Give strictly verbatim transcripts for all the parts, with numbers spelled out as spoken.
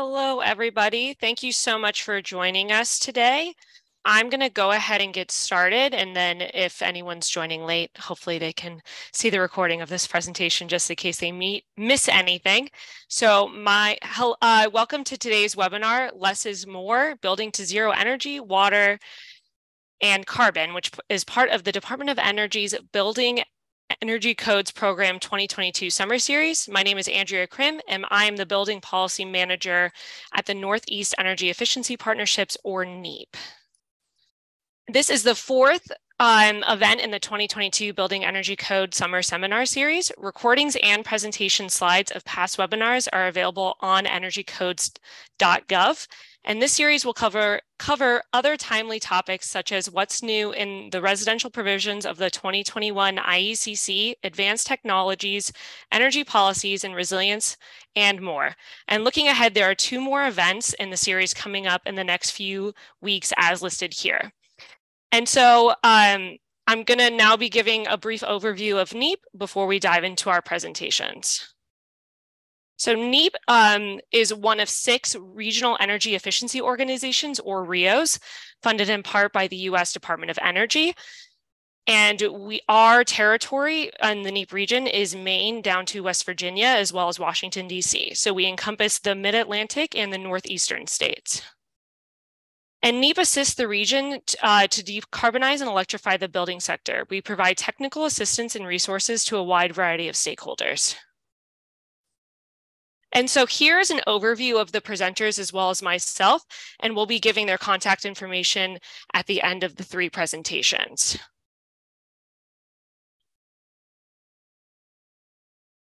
Hello, everybody. Thank you so much for joining us today. I'm going to go ahead and get started, and then if anyone's joining late, hopefully they can see the recording of this presentation just in case they meet, miss anything. So my uh, welcome to today's webinar, Less is More, Building to Zero Energy, Water, and Carbon, which is part of the Department of Energy's Building Energy Codes Program twenty twenty-two Summer Series. My name is Andrea Krim, and I am the Building Policy Manager at the Northeast Energy Efficiency Partnerships, or NEEP. This is the fourth um, event in the twenty twenty-two Building Energy Code Summer Seminar Series. Recordings and presentation slides of past webinars are available on energy codes dot gov. And this series will cover, cover other timely topics such as what's new in the residential provisions of the twenty twenty-one I E C C, advanced technologies, energy policies and resilience, and more. And looking ahead, there are two more events in the series coming up in the next few weeks as listed here. And so um, I'm going to now be giving a brief overview of NEEP before we dive into our presentations. So NEEP um, is one of six regional energy efficiency organizations, or R E Os, funded in part by the U S Department of Energy. And we, our territory in the NEEP region is Maine down to West Virginia, as well as Washington, D C. So we encompass the Mid-Atlantic and the Northeastern states. And NEEP assists the region uh, to decarbonize and electrify the building sector. We provide technical assistance and resources to a wide variety of stakeholders. And so here's an overview of the presenters as well as myself, and we'll be giving their contact information at the end of the three presentations.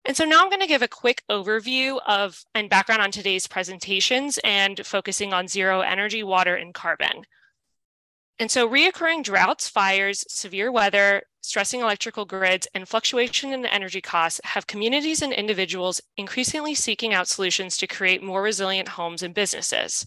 And so now I'm going to give a quick overview of and background on today's presentations and focusing on zero energy, water, and carbon. And so reoccurring droughts, fires, severe weather, stressing electrical grids, and fluctuation in energy costs have communities and individuals increasingly seeking out solutions to create more resilient homes and businesses.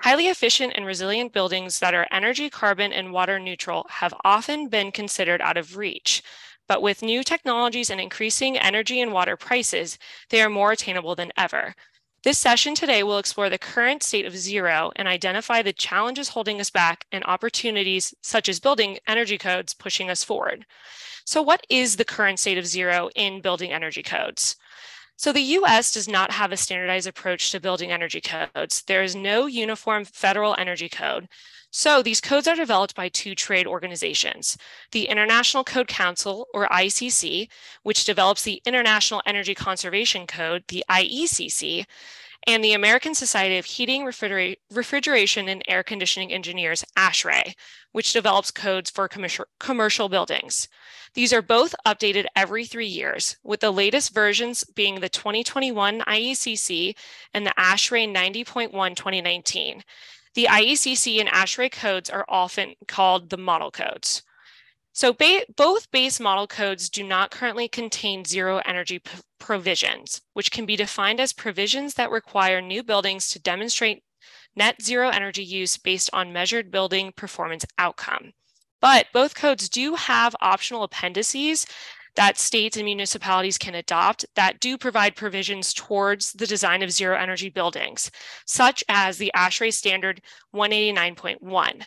Highly efficient and resilient buildings that are energy, carbon, and water neutral have often been considered out of reach. But with new technologies and increasing energy and water prices, they are more attainable than ever. This session today will explore the current state of zero and identify the challenges holding us back and opportunities such as building energy codes pushing us forward. So what is the current state of zero in building energy codes? So the U S does not have a standardized approach to building energy codes. There is no uniform federal energy code. So these codes are developed by two trade organizations, the International Code Council, or I C C, which develops the International Energy Conservation Code, the I E C C, and the American Society of Heating, Refrigera- Refrigeration, and Air Conditioning Engineers, ASHRAE, which develops codes for commercial, commercial buildings. These are both updated every three years, with the latest versions being the twenty twenty-one I E C C and the ASHRAE ninety point one twenty nineteen. The I E C C and ASHRAE codes are often called the model codes. So ba both base model codes do not currently contain zero energy provisions, which can be defined as provisions that require new buildings to demonstrate net zero energy use based on measured building performance outcome. But both codes do have optional appendices that states and municipalities can adopt that do provide provisions towards the design of zero energy buildings, such as the ASHRAE standard one eighty-nine point one.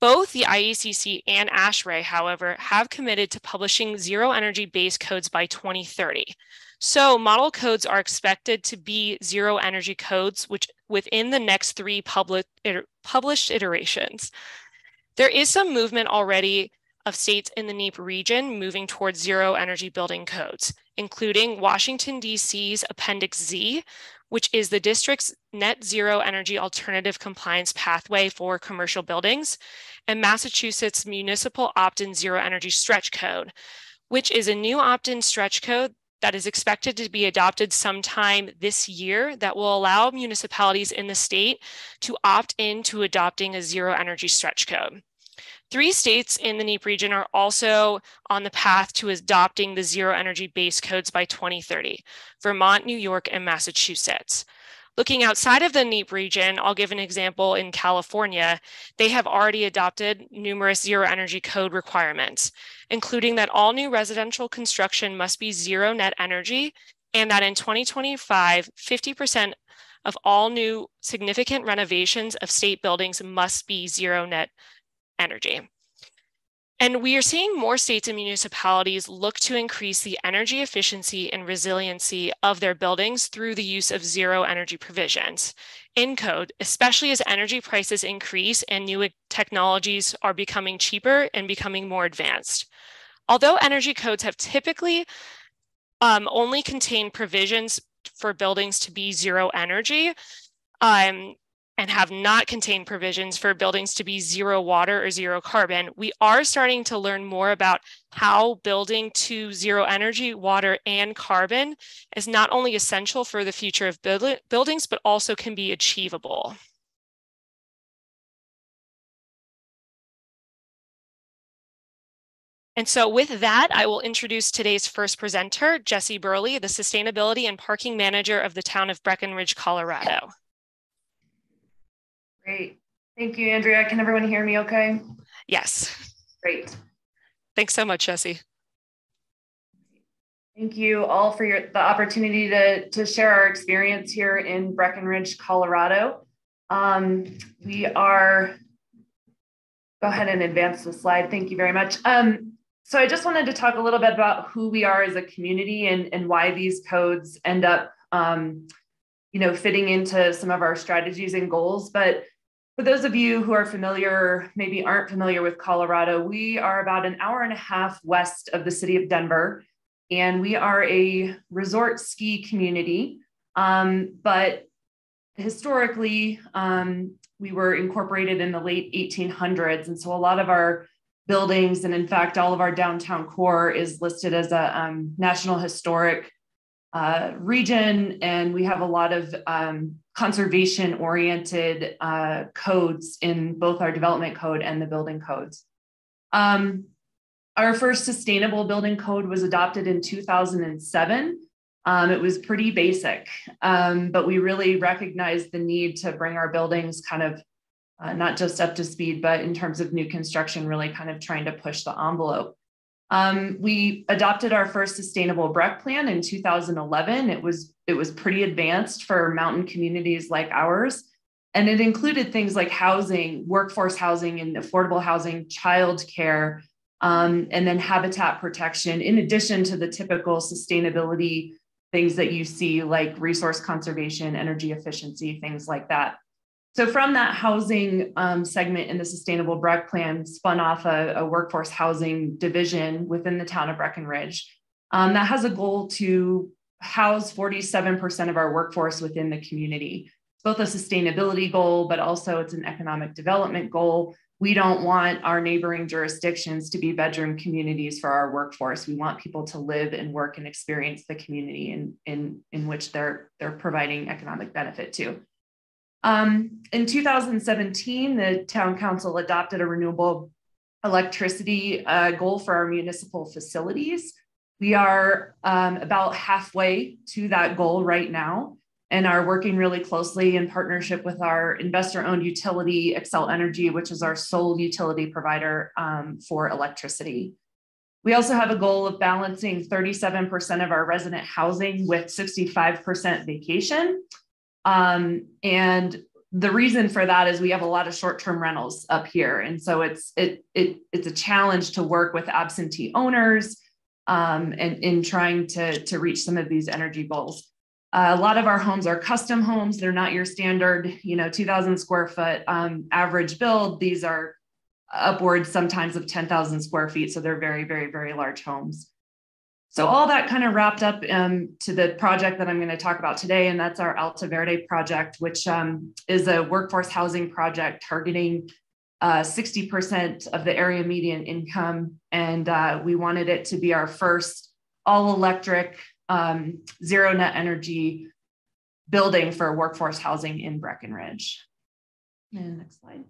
Both the I E C C and ASHRAE, however, have committed to publishing zero energy base codes by twenty thirty. So model codes are expected to be zero energy codes, which within the next three public, iter, published iterations. There is some movement already of states in the NEEP region moving towards zero energy building codes, including Washington, D C's Appendix Z, which is the district's net zero energy alternative compliance pathway for commercial buildings, and Massachusetts Municipal Opt-in Zero Energy Stretch Code, which is a new opt-in stretch code that is expected to be adopted sometime this year that will allow municipalities in the state to opt in to adopting a zero energy stretch code. Three states in the NEEP region are also on the path to adopting the zero energy base codes by twenty thirty, Vermont, New York, and Massachusetts. Looking outside of the NEEP region, I'll give an example in California. They have already adopted numerous zero energy code requirements, including that all new residential construction must be zero net energy, and that in twenty twenty-five, fifty percent of all new significant renovations of state buildings must be zero net energy. And we are seeing more states and municipalities look to increase the energy efficiency and resiliency of their buildings through the use of zero energy provisions in code, especially as energy prices increase and new technologies are becoming cheaper and becoming more advanced. Although energy codes have typically um, only contained provisions for buildings to be zero energy, um, and have not contained provisions for buildings to be zero water or zero carbon, we are starting to learn more about how building to zero energy, water, and carbon is not only essential for the future of build- buildings, but also can be achievable. And so with that, I will introduce today's first presenter, Jesse Burley, the Sustainability and Parking Manager of the town of Breckenridge, Colorado. Great. Thank you, Andrea. Can everyone hear me okay? Yes. Great. Thanks so much, Jesse. Thank you all for your, the opportunity to, to share our experience here in Breckenridge, Colorado. Um, we are, go ahead and advance the slide. Thank you very much. Um, so I just wanted to talk a little bit about who we are as a community and, and why these codes end up um, you know, fitting into some of our strategies and goals. But for those of you who are familiar, maybe aren't familiar with Colorado, we are about an hour and a half west of the city of Denver, and we are a resort ski community. Um, but historically, um, we were incorporated in the late eighteen hundreds. And so a lot of our buildings, and in fact, all of our downtown core is listed as a um, National Historic Uh, region, and we have a lot of um, conservation-oriented uh, codes in both our development code and the building codes. Um, our first sustainable building code was adopted in two thousand seven. Um, it was pretty basic, um, but we really recognized the need to bring our buildings kind of uh, not just up to speed, but in terms of new construction, really kind of trying to push the envelope. Um, we adopted our first sustainable BREC plan in two thousand eleven. It was, it was pretty advanced for mountain communities like ours. And it included things like housing, workforce housing and affordable housing, childcare, um, and then habitat protection, in addition to the typical sustainability things that you see like resource conservation, energy efficiency, things like that. So from that housing um, segment in the Sustainable BREC Plan spun off a, a workforce housing division within the town of Breckenridge. Um, that has a goal to house forty-seven percent of our workforce within the community. It's both a sustainability goal, but also it's an economic development goal. We don't want our neighboring jurisdictions to be bedroom communities for our workforce. We want people to live and work and experience the community in, in, in which they're, they're providing economic benefit to. Um, in two thousand seventeen, the town council adopted a renewable electricity uh, goal for our municipal facilities. We are um, about halfway to that goal right now and are working really closely in partnership with our investor-owned utility, Xcel Energy, which is our sole utility provider um, for electricity. We also have a goal of balancing thirty-seven percent of our resident housing with sixty-five percent vacation. Um, and the reason for that is we have a lot of short-term rentals up here. And so it's, it, it, it's a challenge to work with absentee owners um, and in trying to, to reach some of these energy goals. Uh, a lot of our homes are custom homes. They're not your standard, you know, two thousand square foot um, average build. These are upwards sometimes of ten thousand square feet. So they're very, very, very large homes. So all that kind of wrapped up um, to the project that I'm going to talk about today, and that's our Alta Verde project, which um, is a workforce housing project targeting sixty percent of the area median income. And uh, we wanted it to be our first all electric, um, zero net energy building for workforce housing in Breckenridge. And next slide.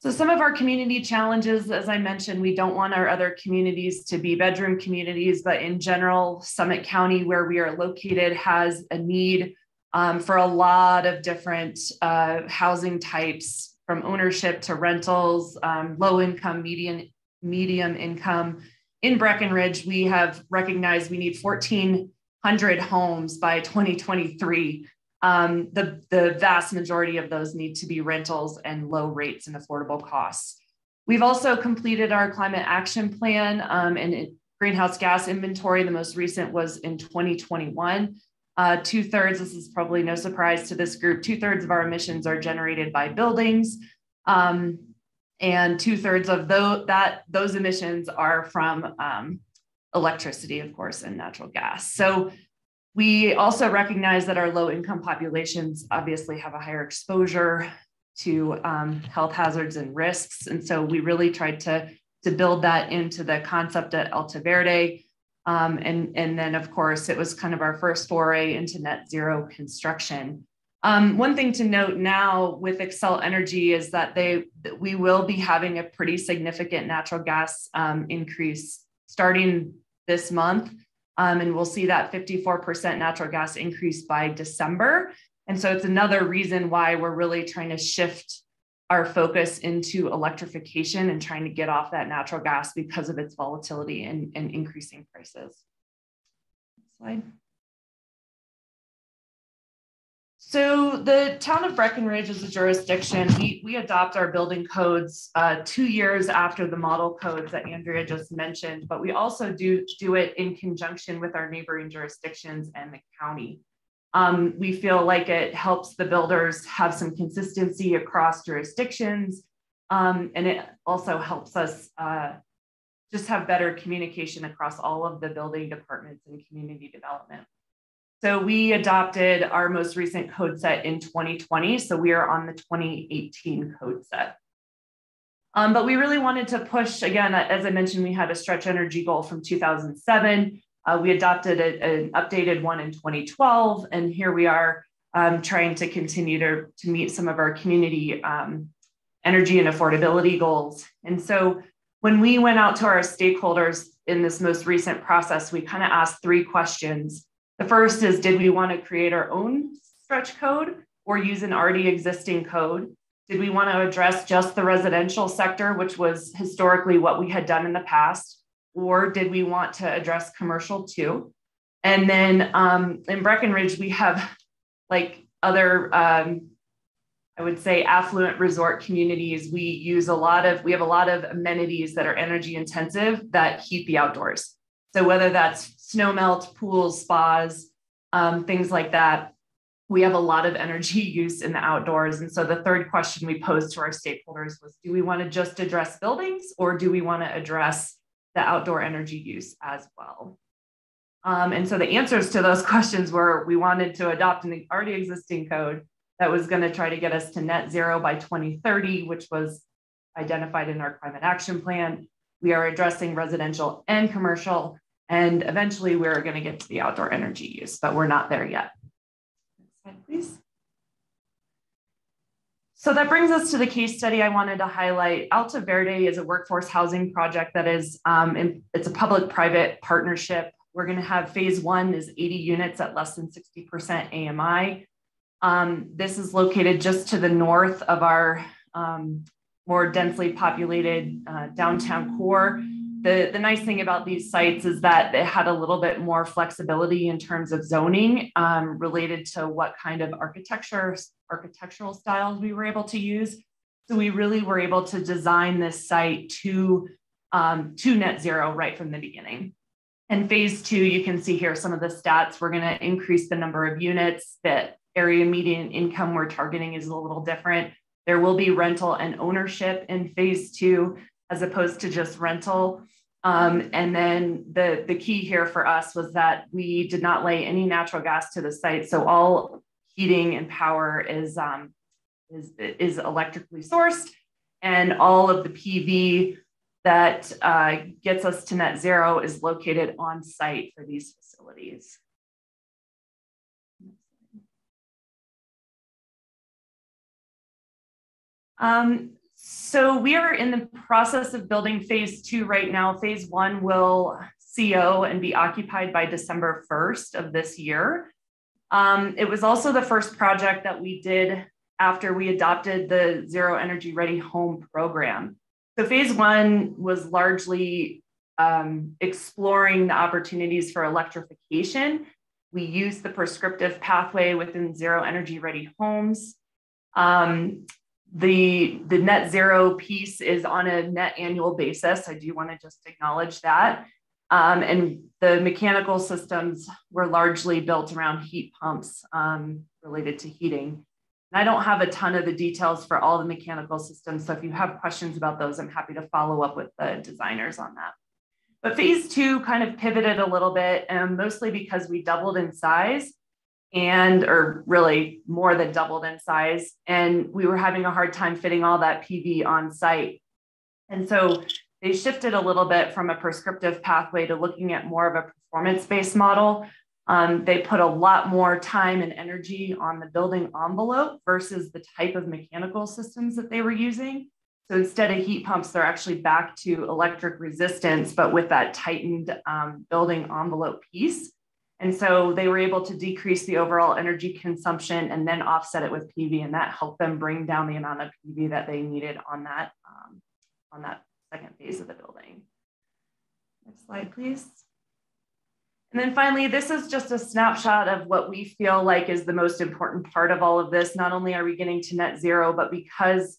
So some of our community challenges, as I mentioned, we don't want our other communities to be bedroom communities, but in general, Summit County, where we are located, has a need um, for a lot of different uh, housing types, from ownership to rentals, um, low income, median, medium income. In Breckenridge, we have recognized we need fourteen one hundred homes by twenty twenty-three. Um, the, the vast majority of those need to be rentals and low rates and affordable costs. We've also completed our climate action plan um, and it, greenhouse gas inventory. The most recent was in twenty twenty-one. Uh, two thirds, this is probably no surprise to this group, two thirds of our emissions are generated by buildings. Um, and two thirds of those, that, those emissions are from um, electricity, of course, and natural gas. So we also recognize that our low income populations obviously have a higher exposure to um, health hazards and risks. And so we really tried to, to build that into the concept at Alta Verde. Um, and, and then, of course, it was kind of our first foray into net zero construction. Um, one thing to note now with Xcel Energy is that they we will be having a pretty significant natural gas um, increase starting this month. Um, and we'll see that fifty-four percent natural gas increase by December. And so it's another reason why we're really trying to shift our focus into electrification and trying to get off that natural gas because of its volatility and, and increasing prices. Next slide. So the town of Breckenridge is a jurisdiction. We, we adopt our building codes uh, two years after the model codes that Andrea just mentioned, but we also do, do it in conjunction with our neighboring jurisdictions and the county. Um, we feel like it helps the builders have some consistency across jurisdictions, um, and it also helps us uh, just have better communication across all of the building departments and community development. So we adopted our most recent code set in twenty twenty, so we are on the twenty eighteen code set. Um, but we really wanted to push, again, as I mentioned, we had a stretch energy goal from two thousand seven. Uh, we adopted a, an updated one in twenty twelve, and here we are um, trying to continue to, to meet some of our community um, energy and affordability goals. And so when we went out to our stakeholders in this most recent process, we kind of asked three questions. The first is, did we want to create our own stretch code or use an already existing code? Did we want to address just the residential sector, which was historically what we had done in the past? Or did we want to address commercial too? And then um, in Breckenridge, we have like other, um, I would say affluent resort communities. We use a lot of, we have a lot of amenities that are energy intensive that heat the outdoors. So whether that's snow melt, pools, spas, um, things like that, we have a lot of energy use in the outdoors. And so the third question we posed to our stakeholders was, do we want to just address buildings or do we want to address the outdoor energy use as well? Um, and so the answers to those questions were, we wanted to adopt an already existing code that was going to try to get us to net zero by twenty thirty, which was identified in our climate action plan. We are addressing residential and commercial, and eventually we're going to get to the outdoor energy use, but we're not there yet. Next slide, please. So that brings us to the case study I wanted to highlight. Alta Verde is a workforce housing project that is, um, in, it's a public-private partnership. We're gonna have phase one is eighty units at less than sixty percent A M I. Um, this is located just to the north of our um, more densely populated uh, downtown core. The, the nice thing about these sites is that they had a little bit more flexibility in terms of zoning um, related to what kind of architecture architectural styles we were able to use. So we really were able to design this site to, um, to net zero right from the beginning. And phase two, you can see here some of the stats. We're gonna increase the number of units. The area median income we're targeting is a little different. There will be rental and ownership in phase two as opposed to just rental. Um, and then the, the key here for us was that we did not lay any natural gas to the site. So all heating and power is, um, is, is electrically sourced, and all of the P V that uh, gets us to net zero is located on site for these facilities. Um, so we are in the process of building phase two right now. Phase one will C O and be occupied by December first of this year. Um, it was also the first project that we did after we adopted the Zero Energy Ready Home program. So phase one was largely um, exploring the opportunities for electrification. We use the prescriptive pathway within Zero Energy Ready Homes. Um, the, the net zero piece is on a net annual basis. I do want to just acknowledge that. Um, and the mechanical systems were largely built around heat pumps um, related to heating. And I don't have a ton of the details for all the mechanical systems. So if you have questions about those, I'm happy to follow up with the designers on that. But phase two kind of pivoted a little bit, um, mostly because we doubled in size and, or really more than doubled in size. And we were having a hard time fitting all that P V on site. And so they shifted a little bit from a prescriptive pathway to looking at more of a performance-based model. Um, they put a lot more time and energy on the building envelope versus the type of mechanical systems that they were using. So instead of heat pumps, they're actually back to electric resistance, but with that tightened um, building envelope piece. And so they were able to decrease the overall energy consumption and then offset it with P V, and that helped them bring down the amount of P V that they needed on that, um, on that second phase of the building. Next slide, please. And then finally, this is just a snapshot of what we feel like is the most important part of all of this. Not only are we getting to net zero, but because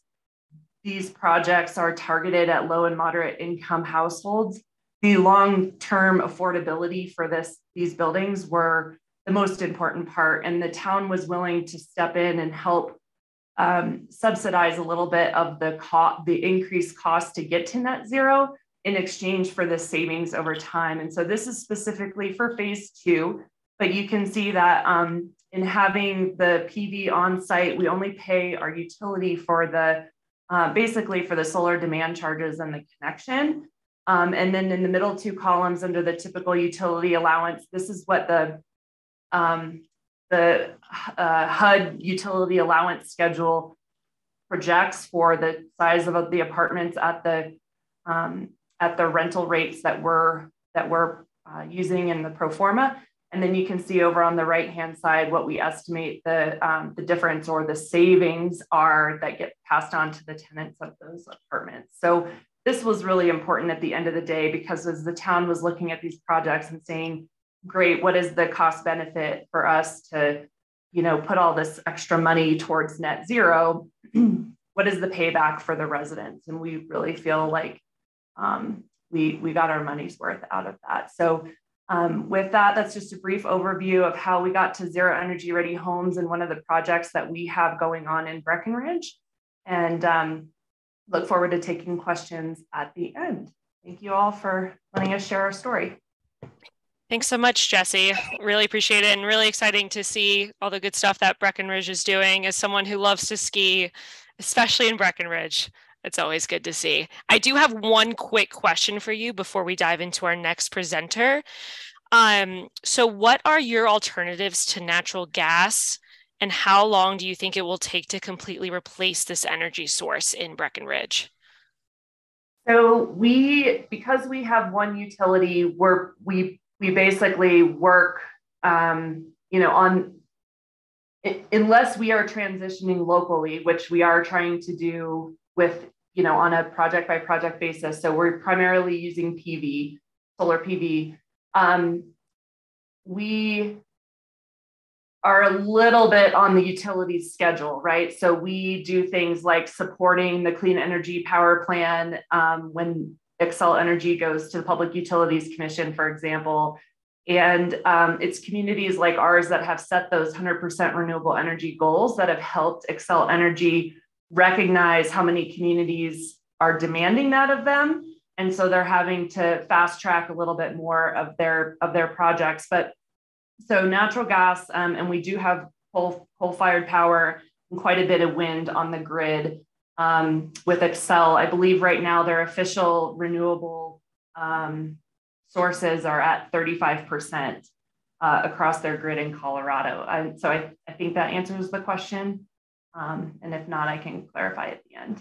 these projects are targeted at low and moderate income households, the long-term affordability for this, these buildings were the most important part. And the town was willing to step in and help um, subsidize a little bit of the, the increased cost to get to net zero in exchange for the savings over time. And so this is specifically for phase two, but you can see that um, in having the P V on site, we only pay our utility for the Uh, basically for the solar demand charges and the connection. Um, and then in the middle two columns under the typical utility allowance, this is what the, um, the uh, H U D utility allowance schedule projects for the size of the apartments at the, um, at the rental rates that we're, that we're uh, using in the pro forma. And then you can see over on the right-hand side what we estimate the, um, the difference or the savings are that get passed on to the tenants of those apartments. So this was really important at the end of the day, because as the town was looking at these projects and saying, great, what is the cost benefit for us to, you know, put all this extra money towards net zero? What is the payback for the residents? And we really feel like um, we, we got our money's worth out of that. So Um, with that, that's just a brief overview of how we got to Zero Energy Ready Homes and one of the projects that we have going on in Breckenridge, and um, look forward to taking questions at the end. Thank you all for letting us share our story. Thanks so much, Jesse. Really appreciate it, and really exciting to see all the good stuff that Breckenridge is doing. As someone who loves to ski, especially in Breckenridge, it's always good to see. I do have one quick question for you before we dive into our next presenter. Um, so what are your alternatives to natural gas, and how long do you think it will take to completely replace this energy source in Breckenridge? So we, because we have one utility, we're, we, we basically work, um, you know, on, unless we are transitioning locally, which we are trying to do with, you know, on a project by project basis. So we're primarily using P V, solar P V. Um, we are a little bit on the utility schedule, right? So we do things like supporting the clean energy power plan um, when Xcel Energy goes to the Public Utilities Commission, for example. And um, it's communities like ours that have set those one hundred percent renewable energy goals that have helped Xcel Energy recognize how many communities are demanding that of them. And so they're having to fast track a little bit more of their, of their projects. But so natural gas, um, and we do have coal, coal-fired power and quite a bit of wind on the grid um, with Xcel. I believe right now their official renewable um, sources are at thirty-five percent uh, across their grid in Colorado. I, so I, I think that answers the question. Um, and if not, I can clarify at the end.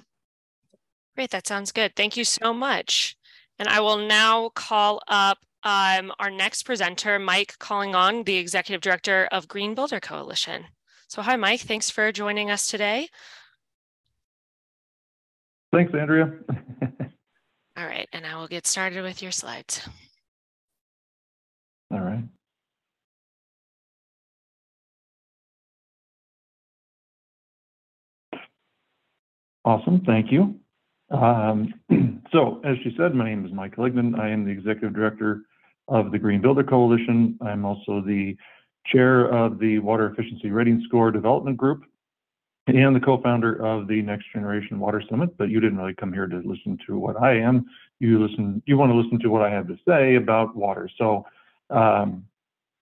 Great, that sounds good. Thank you so much. And I will now call up um, our next presenter, Mike Collingong, the Executive Director of Green Builder Coalition. So hi, Mike, thanks for joining us today. Thanks, Andrea. All right, and I will get started with your slides. All right. Awesome, thank you. Um, so, as she said, my name is Mike Ligman. I am the Executive Director of the Green Builder Coalition. I'm also the Chair of the Water Efficiency Rating Score Development Group and the co-founder of the Next Generation Water Summit. But you didn't really come here to listen to what I am. You listen. You want to listen to what I have to say about water. So, um,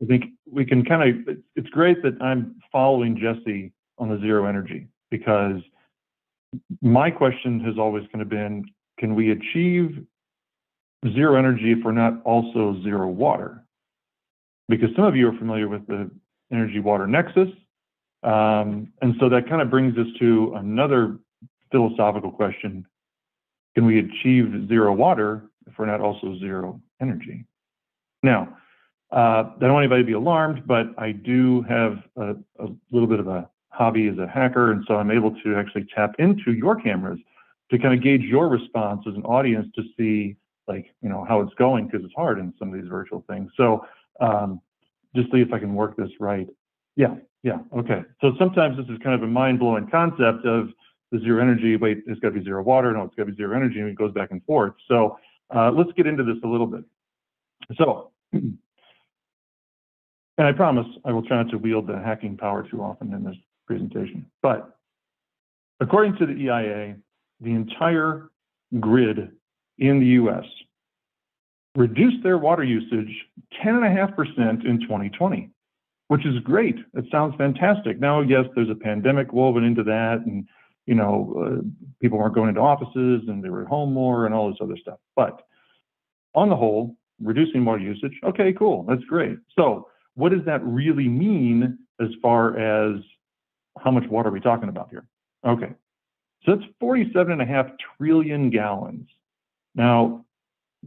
I think we can kind of. It's great that I'm following Jesse on the Zero Energy, because my question has always kind of been, can we achieve zero energy if we're not also zero water? Because some of you are familiar with the energy water nexus. Um, and so that kind of brings us to another philosophical question. Can we achieve zero water if we're not also zero energy? Now, uh, I don't want anybody to be alarmed, but I do have a, a little bit of a hobby as a hacker, and so I'm able to actually tap into your cameras to kind of gauge your response as an audience to see, like, you know, how it's going, because it's hard in some of these virtual things. So um, just see if I can work this right. Yeah, yeah, okay. So sometimes this is kind of a mind-blowing concept of the zero energy. Wait, it's got to be zero water. No, it's got to be zero energy, and it goes back and forth. So uh, let's get into this a little bit. So, and I promise I will try not to wield the hacking power too often in this presentation. But according to the E I A, the entire grid in the U S reduced their water usage ten point five percent in twenty twenty, which is great. It sounds fantastic. Now, yes, there's a pandemic woven into that, and you know, uh, people weren't going into offices and they were at home more and all this other stuff. But on the whole, reducing water usage, okay, cool, that's great. So what does that really mean as far as how much water are we talking about here? Okay, so that's forty-seven and a half trillion gallons. Now,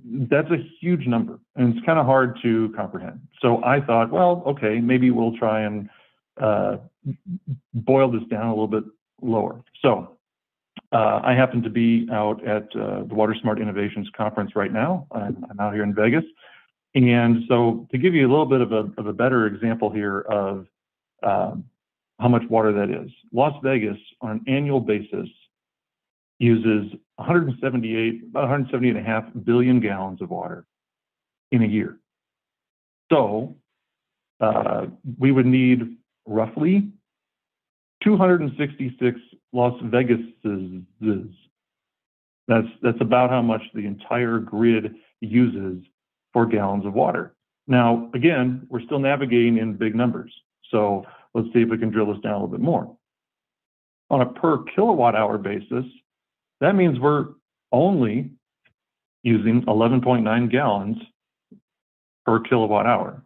that's a huge number, and it's kind of hard to comprehend. So I thought, well, okay, maybe we'll try and uh, boil this down a little bit lower. So uh, I happen to be out at uh, the Water Smart Innovations Conference right now. I'm, I'm out here in Vegas. And so to give you a little bit of a, of a better example here of um, how much water that is. Las Vegas, on an annual basis, uses one hundred seventy-eight, about one hundred seventy and a half billion gallons of water in a year. So uh, we would need roughly two hundred sixty-six Las Vegases. That's, that's about how much the entire grid uses for gallons of water. Now, again, we're still navigating in big numbers. So let's see if we can drill this down a little bit more. On a per kilowatt hour basis, that means we're only using eleven point nine gallons per kilowatt hour.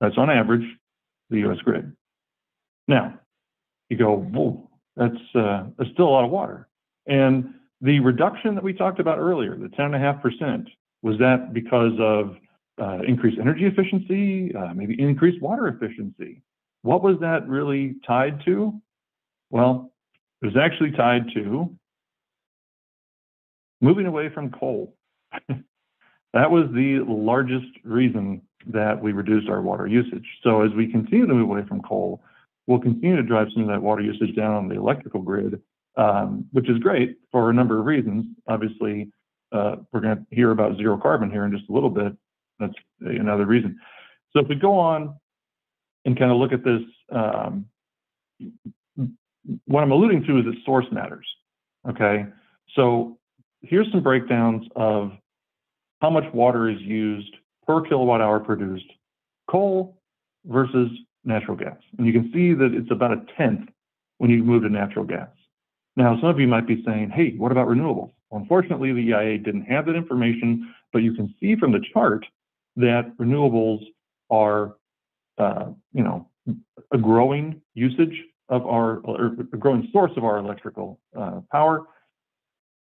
That's on average the U S grid. Now, you go, whoa, that's, uh, that's still a lot of water. And the reduction that we talked about earlier, the ten point five percent, was that because of uh, increased energy efficiency, uh, maybe increased water efficiency? What was that really tied to? Well, it was actually tied to moving away from coal. That was the largest reason that we reduced our water usage. So as we continue to move away from coal, we'll continue to drive some of that water usage down on the electrical grid, um, which is great for a number of reasons. Obviously, uh, we're gonna hear about zero carbon here in just a little bit. That's another reason. So if we go on and kind of look at this, um, what I'm alluding to is that source matters, okay? So here's some breakdowns of how much water is used per kilowatt hour produced, coal versus natural gas. And you can see that it's about a tenth when you move to natural gas. Now, some of you might be saying, hey, what about renewables? Well, unfortunately, the E I A didn't have that information, but you can see from the chart that renewables are Uh, you know, a growing usage of our, or a growing source of our electrical uh, power,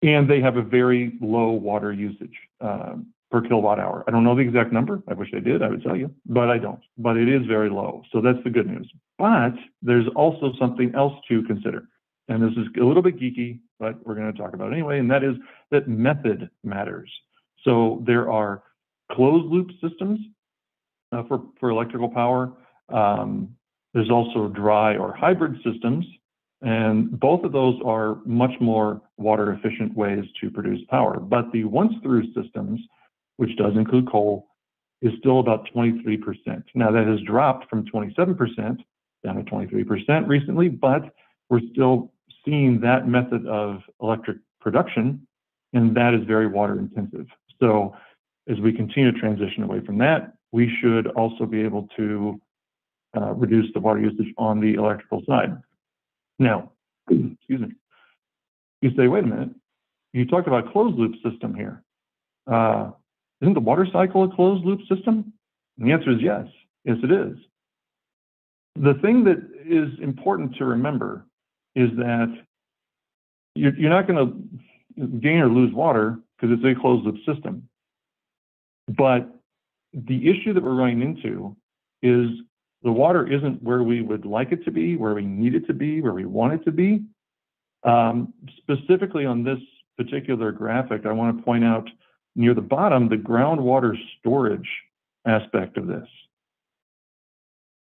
and they have a very low water usage uh, per kilowatt hour. I don't know the exact number. I wish I did, I would tell you, but I don't. But it is very low, so that's the good news. But there's also something else to consider, and this is a little bit geeky, but we're going to talk about it anyway, and that is that method matters. So there are closed-loop systems Uh, for, for electrical power. Um, there's also dry or hybrid systems, And both of those are much more water efficient ways to produce power. But the once through systems, which does include coal, is still about twenty-three percent. Now that has dropped from twenty-seven percent down to twenty-three percent recently, but we're still seeing that method of electric production, and that is very water intensive. So as we continue to transition away from that, we should also be able to uh, reduce the water usage on the electrical side. Now, excuse me, you say, wait a minute, you talked about closed loop system here. Uh, isn't the water cycle a closed loop system? And the answer is yes, yes it is. The thing that is important to remember is that you're, you're not gonna gain or lose water because it's a closed loop system. But the issue that we're running into is the water isn't where we would like it to be, where we need it to be, where we want it to be. Um, specifically on this particular graphic, I want to point out near the bottom, the groundwater storage aspect of this.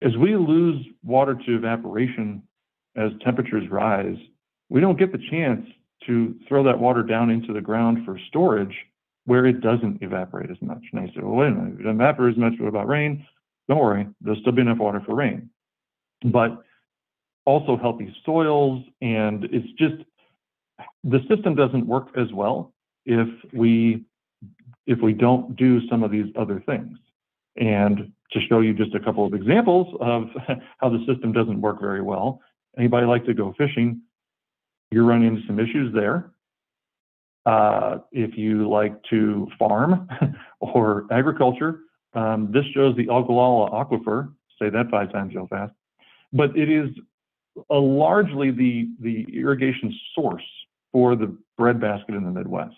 As we lose water to evaporation, as temperatures rise, we don't get the chance to throw that water down into the ground for storage where it doesn't evaporate as much. And I say, well, wait a minute, if it doesn't evaporate as much, what about rain? Don't worry, there'll still be enough water for rain, but also healthy soils. And it's just, the system doesn't work as well if we, if we don't do some of these other things. And to show you just a couple of examples of how the system doesn't work very well, anybody like to go fishing, you're running into some issues there. Uh, if you like to farm or agriculture, Um, this shows the Ogallala Aquifer, say that five times real fast, but it is a largely the, the irrigation source for the breadbasket in the Midwest.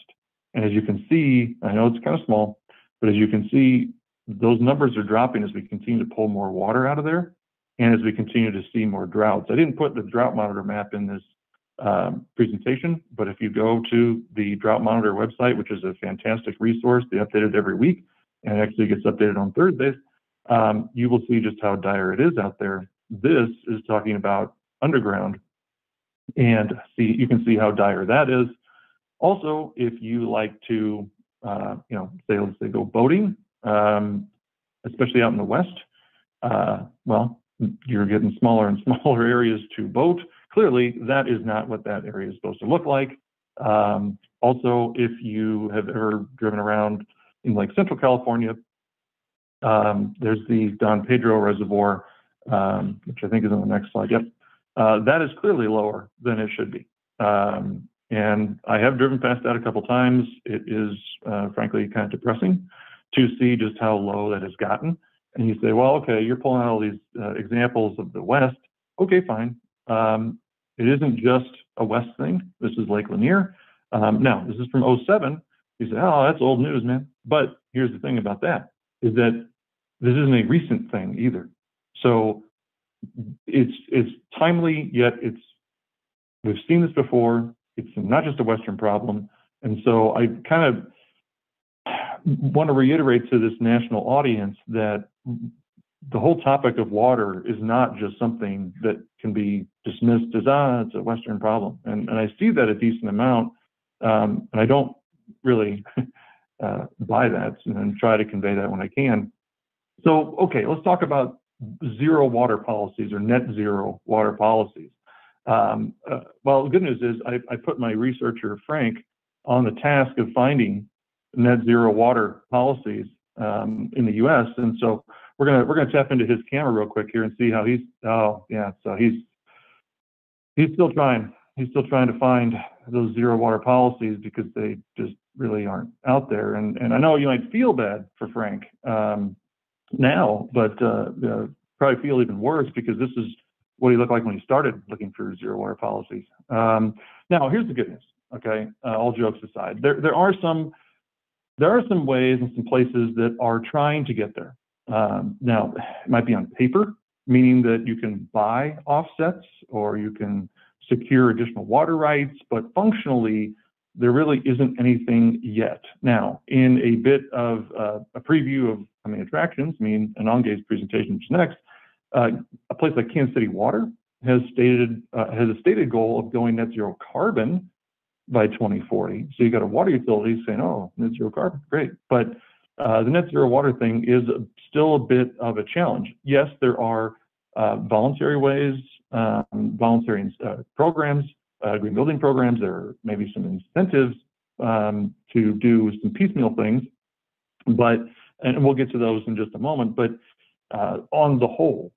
And as you can see, I know it's kind of small, but as you can see, those numbers are dropping as we continue to pull more water out of there and as we continue to see more droughts. I didn't put the drought monitor map in this um, presentation, but if you go to the drought monitor website, which is a fantastic resource, they update it every week, and it actually gets updated on Thursdays, um, you will see just how dire it is out there. This is talking about underground, and see you can see how dire that is. Also, if you like to, uh, you know, say, let's say go boating, um, especially out in the West, uh, well, you're getting smaller and smaller areas to boat. Clearly, that is not what that area is supposed to look like. Um, also, if you have ever driven around in like Central California, um, there's the Don Pedro Reservoir, um, which I think is on the next slide. Yep, uh, that is clearly lower than it should be. Um, and I have driven past that a couple times. It is uh, frankly kind of depressing to see just how low that has gotten. And you say, well, okay, you're pulling out all these uh, examples of the West. Okay, fine. Um, it isn't just a West thing. This is Lake Lanier. Um, now, this is from oh seven. You say, oh, that's old news, man. But here's the thing about that, is that this isn't a recent thing either. So it's it's timely, yet it's we've seen this before. It's not just a Western problem. And so I kind of want to reiterate to this national audience that the whole topic of water is not just something that can be dismissed as, ah, it's a Western problem. And, and I see that a decent amount, um, and I don't really uh, buy that and try to convey that when I can. So, okay, let's talk about zero water policies or net zero water policies. Um, uh, well, the good news is I, I put my researcher, Frank, on the task of finding net zero water policies um, in the U S. And so we're gonna we're gonna tap into his camera real quick here and see how he's, oh yeah, so he's he's still trying. He's still trying to find those zero water policies because they just really aren't out there. And, and I know you might feel bad for Frank um, now, but uh, uh, probably feel even worse because this is what he looked like when he started looking for zero water policies. Um, now, here's the good news, okay? Uh, all jokes aside, there, there, are some, there are some ways and some places that are trying to get there. Um, now, it might be on paper, meaning that you can buy offsets or you can secure additional water rights, but functionally, there really isn't anything yet. Now, in a bit of uh, a preview of coming attractions, I mean, Anange's presentation is next, uh, a place like Kansas City Water has stated uh, has a stated goal of going net zero carbon by twenty forty. So you got a water utility saying, "Oh, net zero carbon, great," but uh, the net zero water thing is still a bit of a challenge. Yes, there are uh, voluntary ways, um, voluntary uh, programs, uh, green building programs. There are maybe some incentives um, to do some piecemeal things, but and we'll get to those in just a moment. But uh, on the whole,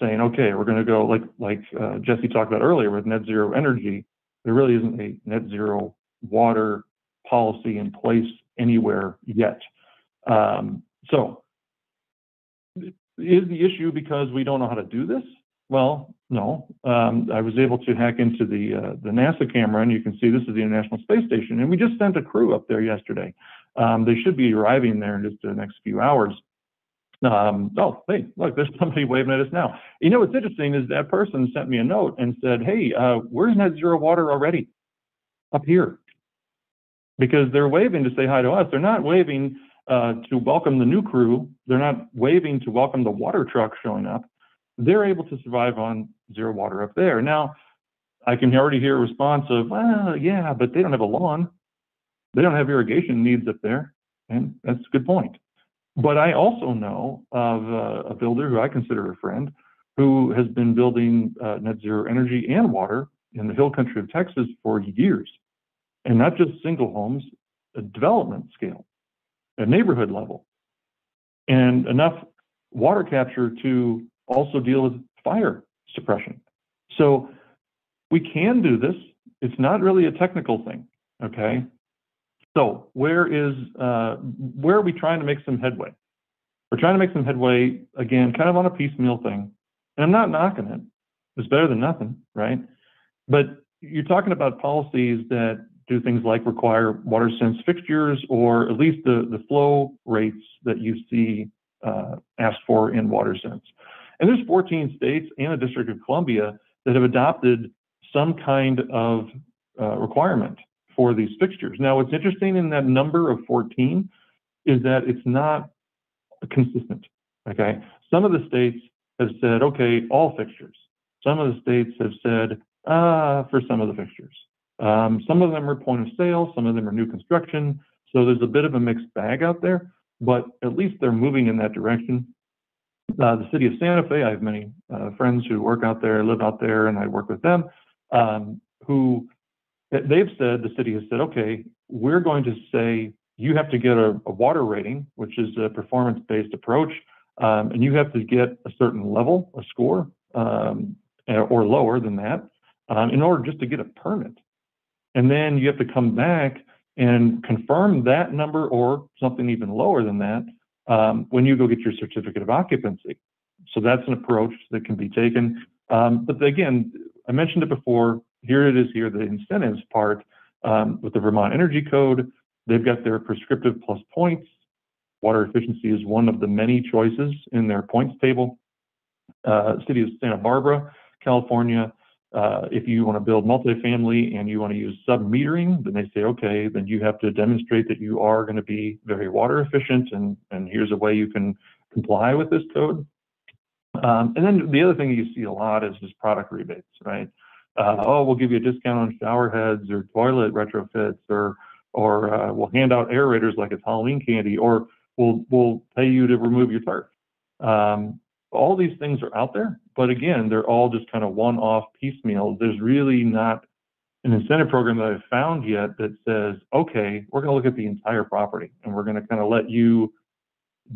saying, okay, we're going to go like like uh, Jesse talked about earlier with net zero energy. There really isn't a net zero water policy in place anywhere yet. Um, so is the issue because we don't know how to do this? Well, no. Um, I was able to hack into the uh, the NASA camera, and you can see this is the International Space Station, and we just sent a crew up there yesterday. Um, they should be arriving there in just the next few hours. Um, oh, hey, look, there's somebody waving at us now. You know, what's interesting is that person sent me a note and said, hey, uh, where's net zero water already up here? Because they're waving to say hi to us. They're not waving uh, to welcome the new crew. They're not waving to welcome the water truck showing up. They're able to survive on zero water up there. Now, I can already hear a response of, well, yeah, but they don't have a lawn. They don't have irrigation needs up there. And that's a good point. But I also know of uh, a builder who I consider a friend who has been building uh, net zero energy and water in the hill country of Texas for years, and not just single homes, a development scale, a neighborhood level, and enough water capture to also deal with fire suppression. So we can do this. It's not really a technical thing, okay? So where is uh, where are we trying to make some headway? We're trying to make some headway, again, kind of on a piecemeal thing. And I'm not knocking it. It's better than nothing, right? But you're talking about policies that do things like require WaterSense fixtures, or at least the, the flow rates that you see uh, asked for in WaterSense. And there's fourteen states and the District of Columbia that have adopted some kind of uh, requirement for these fixtures. Now, what's interesting in that number of fourteen is that it's not consistent, okay? Some of the states have said, okay, all fixtures. Some of the states have said, ah, for some of the fixtures. Um, some of them are point of sale, some of them are new construction. So there's a bit of a mixed bag out there, but at least they're moving in that direction. Uh, the city of Santa Fe, I have many uh, friends who work out there, live out there, and I work with them, um, who they've said, the city has said, okay, we're going to say you have to get a, a water rating, which is a performance-based approach, um, and you have to get a certain level, a score, um, or lower than that, um, in order just to get a permit. And then you have to come back and confirm that number or something even lower than that um, when you go get your certificate of occupancy. So that's an approach that can be taken. Um, but again, I mentioned it before. Here it is here, the incentives part um, with the Vermont Energy Code. They've got their prescriptive plus points. Water efficiency is one of the many choices in their points table. Uh, city of Santa Barbara, California, uh, if you want to build multifamily and you want to use sub-metering, then they say, okay, then you have to demonstrate that you are going to be very water efficient, and, and here's a way you can comply with this code. Um, and then the other thing you see a lot is just product rebates, right? Uh, oh, we'll give you a discount on shower heads or toilet retrofits, or or uh, we'll hand out aerators like it's Halloween candy, or we'll we'll pay you to remove your tarp. Um, all these things are out there, but again, they're all just kind of one-off piecemeal. There's really not an incentive program that I've found yet that says, okay, we're going to look at the entire property and we're going to kind of let you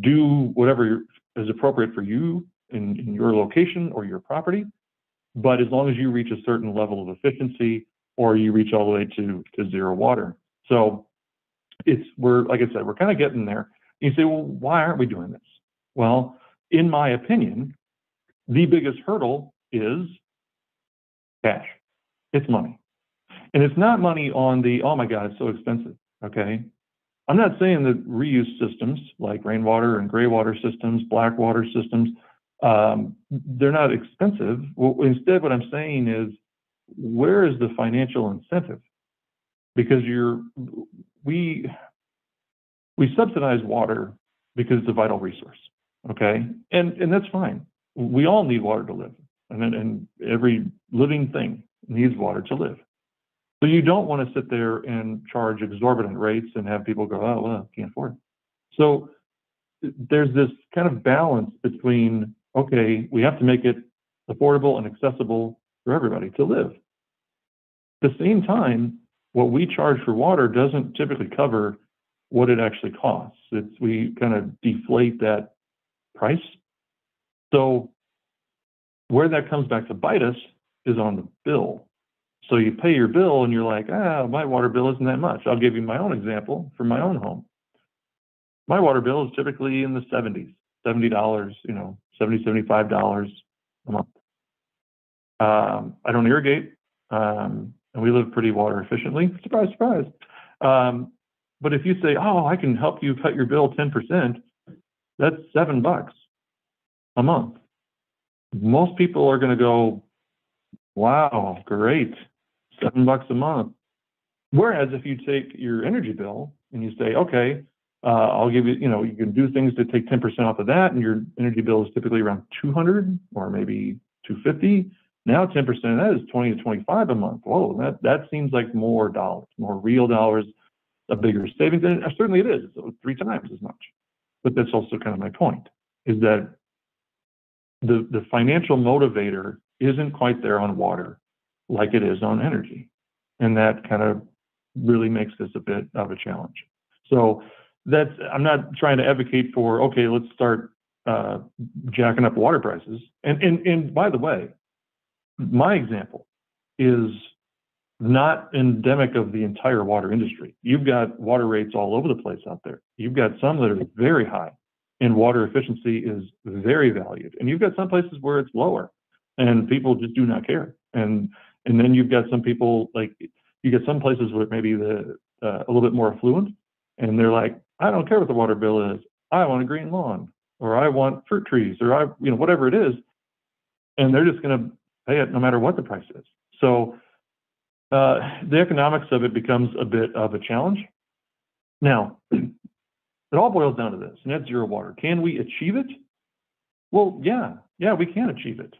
do whatever is appropriate for you in, in your location or your property. But as long as you reach a certain level of efficiency, or you reach all the way to, to zero water. So it's, we're, like I said, we're kind of getting there. And you say, well, why aren't we doing this? Well, in my opinion, the biggest hurdle is cash. It's money. And it's not money on the, oh my God, it's so expensive, okay? I'm not saying that reuse systems like rainwater and gray water systems, black water systems, Um, they're not expensive. Well, instead, what I'm saying is, where is the financial incentive? Because you're, we, we subsidize water because it's a vital resource, okay? And, and that's fine. We all need water to live. and, and every living thing needs water to live. So you don't want to sit there and charge exorbitant rates and have people go, oh, well, I can't afford it. So there's this kind of balance between, okay, we have to make it affordable and accessible for everybody to live. At the same time, what we charge for water doesn't typically cover what it actually costs. It's, we kind of deflate that price. So where that comes back to bite us is on the bill. So you pay your bill and you're like, ah, my water bill isn't that much. I'll give you my own example for my own home. My water bill is typically in the seventies, seventy dollars, you know, seventy, seventy-five dollars a month. Um, I don't irrigate, um, and we live pretty water efficiently. Surprise, surprise. Um, but if you say, oh, I can help you cut your bill ten percent, that's seven bucks a month. Most people are going to go, wow, great, seven bucks a month. Whereas if you take your energy bill and you say, okay, uh, I'll give you, you know, you can do things to take ten percent off of that, and your energy bill is typically around two hundred or maybe two fifty. Now ten percent of that is twenty to twenty-five a month. Whoa, that, that seems like more dollars, more real dollars, a bigger savings. And certainly it is, so three times as much. But that's also kind of my point, is that the, the financial motivator isn't quite there on water like it is on energy. And that kind of really makes this a bit of a challenge. So that's, I'm not trying to advocate for, okay, let's start uh, jacking up water prices. And, and, and by the way, my example is not endemic of the entire water industry. You've got water rates all over the place out there. You've got some that are very high and water efficiency is very valued. And you've got some places where it's lower, and people just do not care. And and then you've got some people, like, you get some places where maybe the uh, a little bit more affluent, and they're like, I don't care what the water bill is. I want a green lawn, or I want fruit trees, or I, you know, whatever it is. And they're just going to pay it no matter what the price is. So uh, the economics of it becomes a bit of a challenge. Now, it all boils down to this: net zero water. Can we achieve it? Well, yeah, yeah, we can achieve it.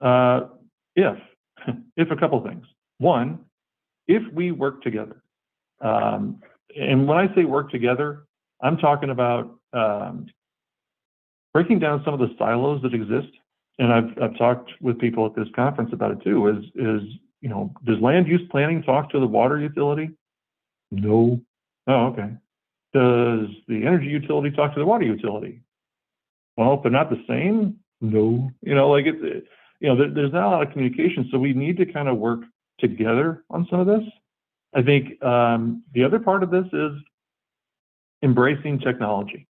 Uh, if, if a couple things. One, if we work together, um, and when I say work together, I'm talking about um, breaking down some of the silos that exist. And I've I've talked with people at this conference about it too. Is is you know, does land use planning talk to the water utility? No. Oh, okay. Does the energy utility talk to the water utility? Well, if they're not the same, no. You know, like it. it You know, there's not a lot of communication, so we need to kind of work together on some of this. I think um, the other part of this is embracing technology.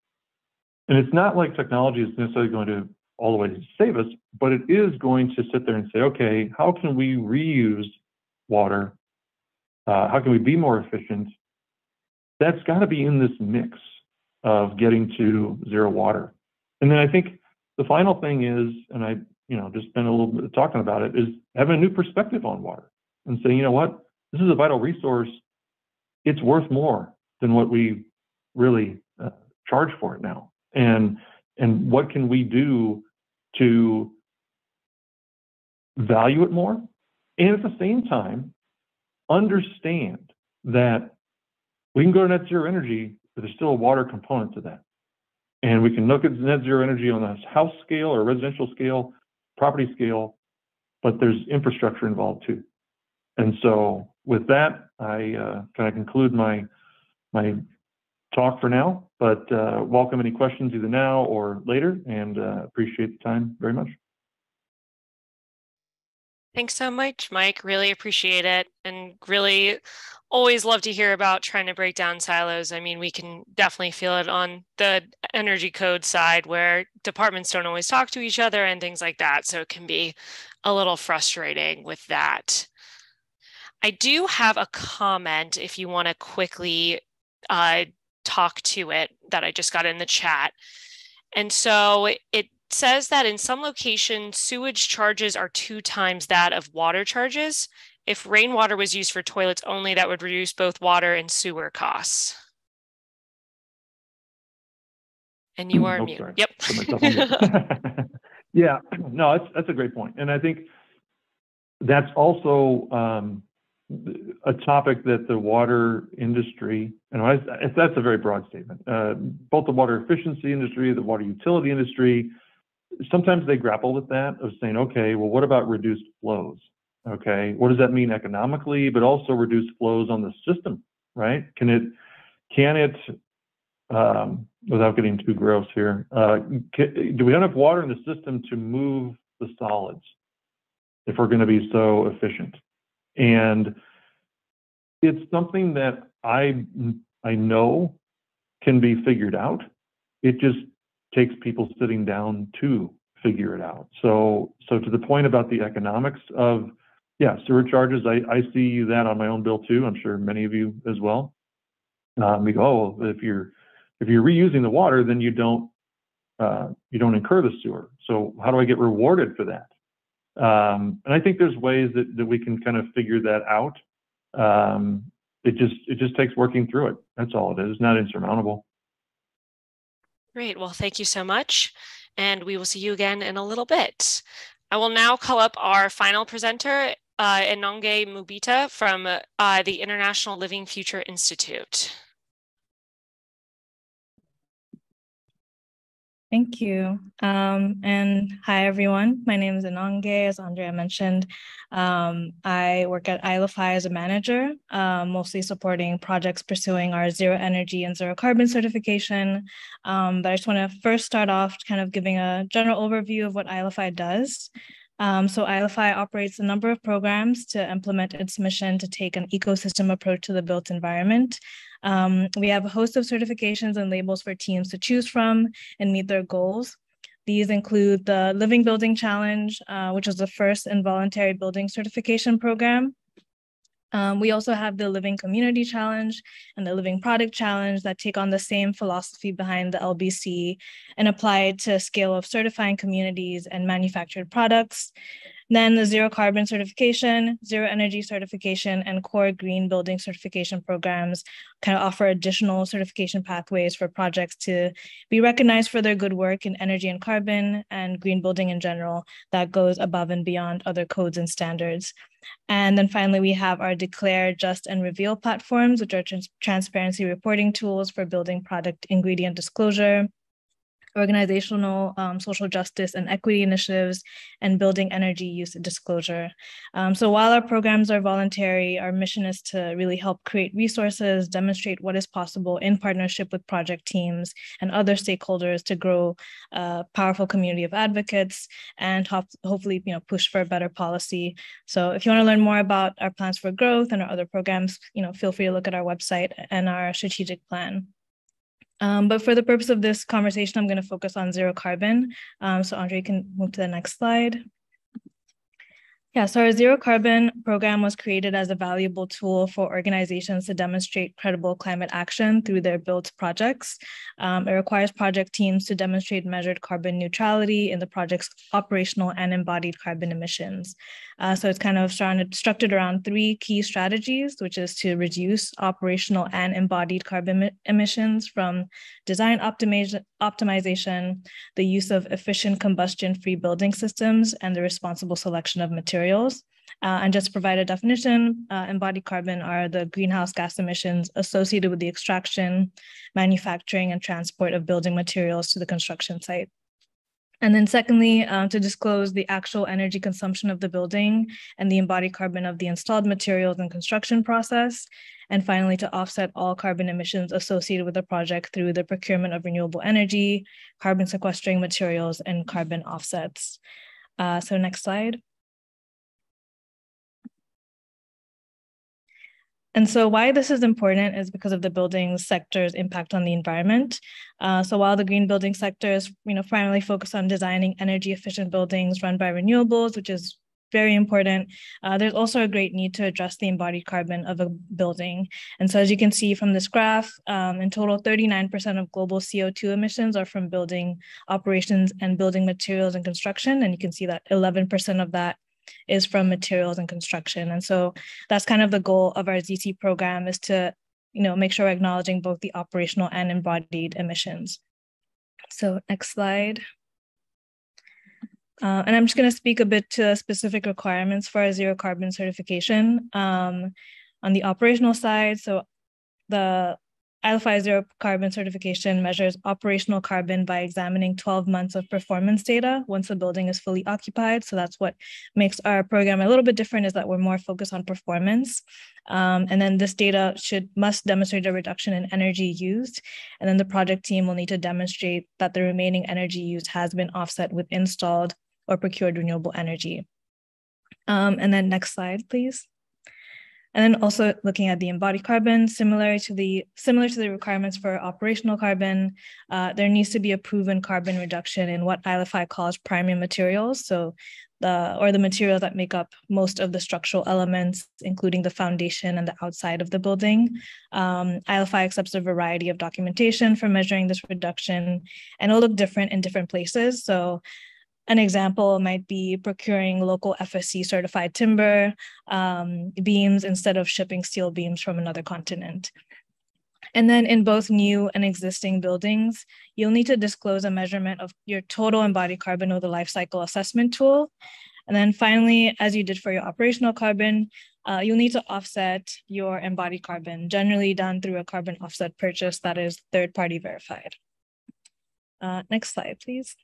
And it's not like technology is necessarily going to all the way save us, but it is going to sit there and say, okay, how can we reuse water? Uh, how can we be more efficient? That's got to be in this mix of getting to zero water. And then I think the final thing is, and I, you know, just spend a little bit talking about it, is having a new perspective on water and saying, you know what, this is a vital resource. It's worth more than what we really uh, charge for it now. And, and what can we do to value it more? And at the same time, understand that we can go to net zero energy, but there's still a water component to that. And we can look at net zero energy on a house scale or residential scale, property scale, but there's infrastructure involved too. And so with that, I uh, kind of conclude my my talk for now, but uh, welcome any questions either now or later, and uh, appreciate the time very much. Thanks so much, Mike. Really appreciate it, and really always love to hear about trying to break down silos. I mean, we can definitely feel it on the energy code side where departments don't always talk to each other and things like that. So it can be a little frustrating with that. I do have a comment if you want to quickly uh, talk to it that I just got in the chat. And so it says that in some locations, sewage charges are two times that of water charges. If rainwater was used for toilets only, that would reduce both water and sewer costs. And you are oh, mute. Sorry. Yep. Yeah, no, that's, that's a great point. And I think that's also um, a topic that the water industry, and I, that's a very broad statement, uh, both the water efficiency industry, the water utility industry, sometimes they grapple with that of saying, okay, well, what about reduced flows? Okay, what does that mean economically, but also reduced flows on the system, right? Can it, can it, um, without getting too gross here, uh, can, do we have enough water in the system to move the solids if we're going to be so efficient? And it's something that I, I know can be figured out. It just takes people sitting down to figure it out. So, so to the point about the economics of, yeah, sewer charges, I, I see that on my own bill too. I'm sure many of you as well. Um, we go, oh, if you're if you're reusing the water, then you don't uh, you don't incur the sewer. So how do I get rewarded for that? Um, and I think there's ways that that we can kind of figure that out. Um, it just it just takes working through it. That's all it is. It's not insurmountable. Great. Well, thank you so much. And we will see you again in a little bit. I will now call up our final presenter, uh, Inonge Mubita from uh, the International Living Future Institute. Thank you. Um, and hi, everyone. My name is Inonge, as Andrea mentioned. Um, I work at I L F I as a manager, uh, mostly supporting projects pursuing our zero energy and zero carbon certification. Um, but I just want to first start off kind of giving a general overview of what I L F I does. Um, so I L F I operates a number of programs to implement its mission to take an ecosystem approach to the built environment. Um, we have a host of certifications and labels for teams to choose from and meet their goals. These include the Living Building Challenge, uh, which is the first involuntary building certification program. Um, we also have the Living Community Challenge and the Living Product Challenge that take on the same philosophy behind the L B C and apply it to a scale of certifying communities and manufactured products. Then the Zero Carbon Certification, Zero Energy Certification, and Core Green Building Certification programs kind of offer additional certification pathways for projects to be recognized for their good work in energy and carbon and green building in general that goes above and beyond other codes and standards. And then finally, we have our Declare, Just, and Reveal platforms, which are trans- transparency reporting tools for building product ingredient disclosure, organizational, um, social justice and equity initiatives, and building energy use disclosure. Um, so while our programs are voluntary, our mission is to really help create resources, demonstrate what is possible in partnership with project teams and other stakeholders to grow a powerful community of advocates and ho- hopefully you know, push for better policy. So if you want to learn more about our plans for growth and our other programs, you know, feel free to look at our website and our strategic plan. Um, but for the purpose of this conversation, I'm going to focus on zero carbon. Um, so Andre, you can move to the next slide. Yeah, so our zero carbon program was created as a valuable tool for organizations to demonstrate credible climate action through their built projects. Um, it requires project teams to demonstrate measured carbon neutrality in the project's operational and embodied carbon emissions. Uh, so it's kind of structured around three key strategies, which is to reduce operational and embodied carbon emissions from design optimi- optimization, the use of efficient combustion-free building systems, and the responsible selection of materials. Uh, and just to provide a definition, uh, embodied carbon are the greenhouse gas emissions associated with the extraction, manufacturing, and transport of building materials to the construction site. And then secondly, um, to disclose the actual energy consumption of the building and the embodied carbon of the installed materials and construction process. And finally, to offset all carbon emissions associated with the project through the procurement of renewable energy, carbon sequestering materials, and carbon offsets. Uh, so next slide. And so why this is important is because of the building sector's impact on the environment. Uh, so while the green building sector is you know, primarily focused on designing energy efficient buildings run by renewables, which is very important, uh, there's also a great need to address the embodied carbon of a building. And so as you can see from this graph, um, in total, thirty-nine percent of global C O two emissions are from building operations and building materials and construction. And you can see that eleven percent of that is from materials and construction. And so that's kind of the goal of our Z C program, is to, you know, make sure we're acknowledging both the operational and embodied emissions. So next slide. Uh, and I'm just going to speak a bit to specific requirements for our zero carbon certification um, on the operational side. So the I L F I zero carbon certification measures operational carbon by examining twelve months of performance data once the building is fully occupied. So that's what makes our program a little bit different, is that we're more focused on performance. Um, and then this data should must demonstrate a reduction in energy used. And then the project team will need to demonstrate that the remaining energy used has been offset with installed or procured renewable energy. Um, and then next slide, please. And then also looking at the embodied carbon, similar to the similar to the requirements for operational carbon, uh, there needs to be a proven carbon reduction in what I L F I calls primary materials, so the or the materials that make up most of the structural elements, including the foundation and the outside of the building. Um, I L F I accepts a variety of documentation for measuring this reduction, and it'll look different in different places. So an example might be procuring local F S C certified timber um, beams instead of shipping steel beams from another continent. And then in both new and existing buildings, you'll need to disclose a measurement of your total embodied carbon with the life cycle assessment tool. And then finally, as you did for your operational carbon, uh, you'll need to offset your embodied carbon, generally done through a carbon offset purchase that is third-party verified. Uh, next slide, please.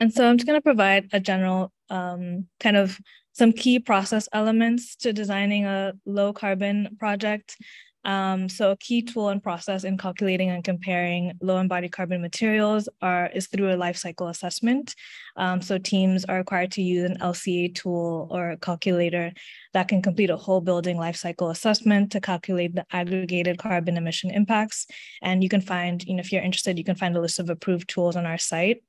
And so I'm just going to provide a general um, kind of some key process elements to designing a low carbon project. Um, so a key tool and process in calculating and comparing low embodied carbon materials are is through a life cycle assessment. Um, so teams are required to use an L C A tool or a calculator that can complete a whole building life cycle assessment to calculate the aggregated carbon emission impacts. And you can find, you know, if you're interested, you can find a list of approved tools on our site.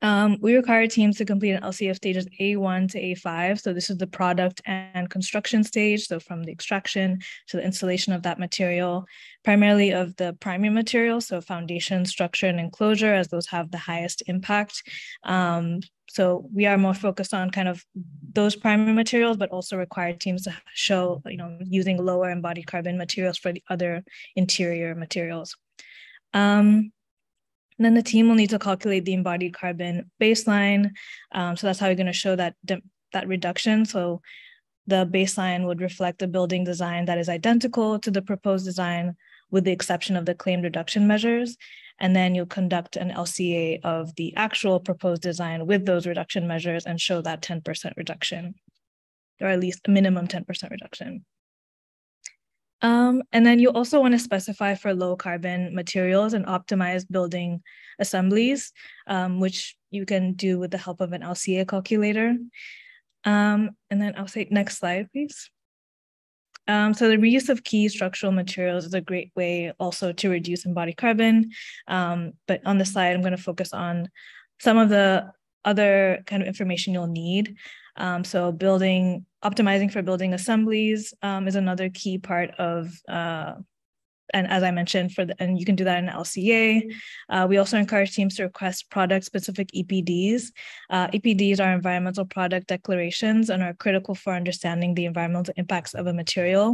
Um, we require teams to complete an L C F stages A one to A five. So this is the product and construction stage. So from the extraction to the installation of that material, primarily of the primary material. So foundation, structure, and enclosure, as those have the highest impact. Um, so we are more focused on kind of those primary materials, but also require teams to show, you know, using lower embodied carbon materials for the other interior materials. Um, And then the team will need to calculate the embodied carbon baseline. Um, so that's how we're going to show that, that reduction. So the baseline would reflect a building design that is identical to the proposed design with the exception of the claimed reduction measures. And then you'll conduct an L C A of the actual proposed design with those reduction measures and show that ten percent reduction, or at least a minimum ten percent reduction. Um, and then you also want to specify for low carbon materials and optimize building assemblies, um, which you can do with the help of an L C A calculator. Um, and then I'll say next slide, please. Um, so the reuse of key structural materials is a great way also to reduce embodied carbon. Um, but on this slide, I'm going to focus on some of the other kind of information you'll need. Um, so building, optimizing for building assemblies um, is another key part of, uh, and as I mentioned, for the, and you can do that in L C A. Uh, we also encourage teams to request product-specific E P Ds. Uh, E P Ds are environmental product declarations and are critical for understanding the environmental impacts of a material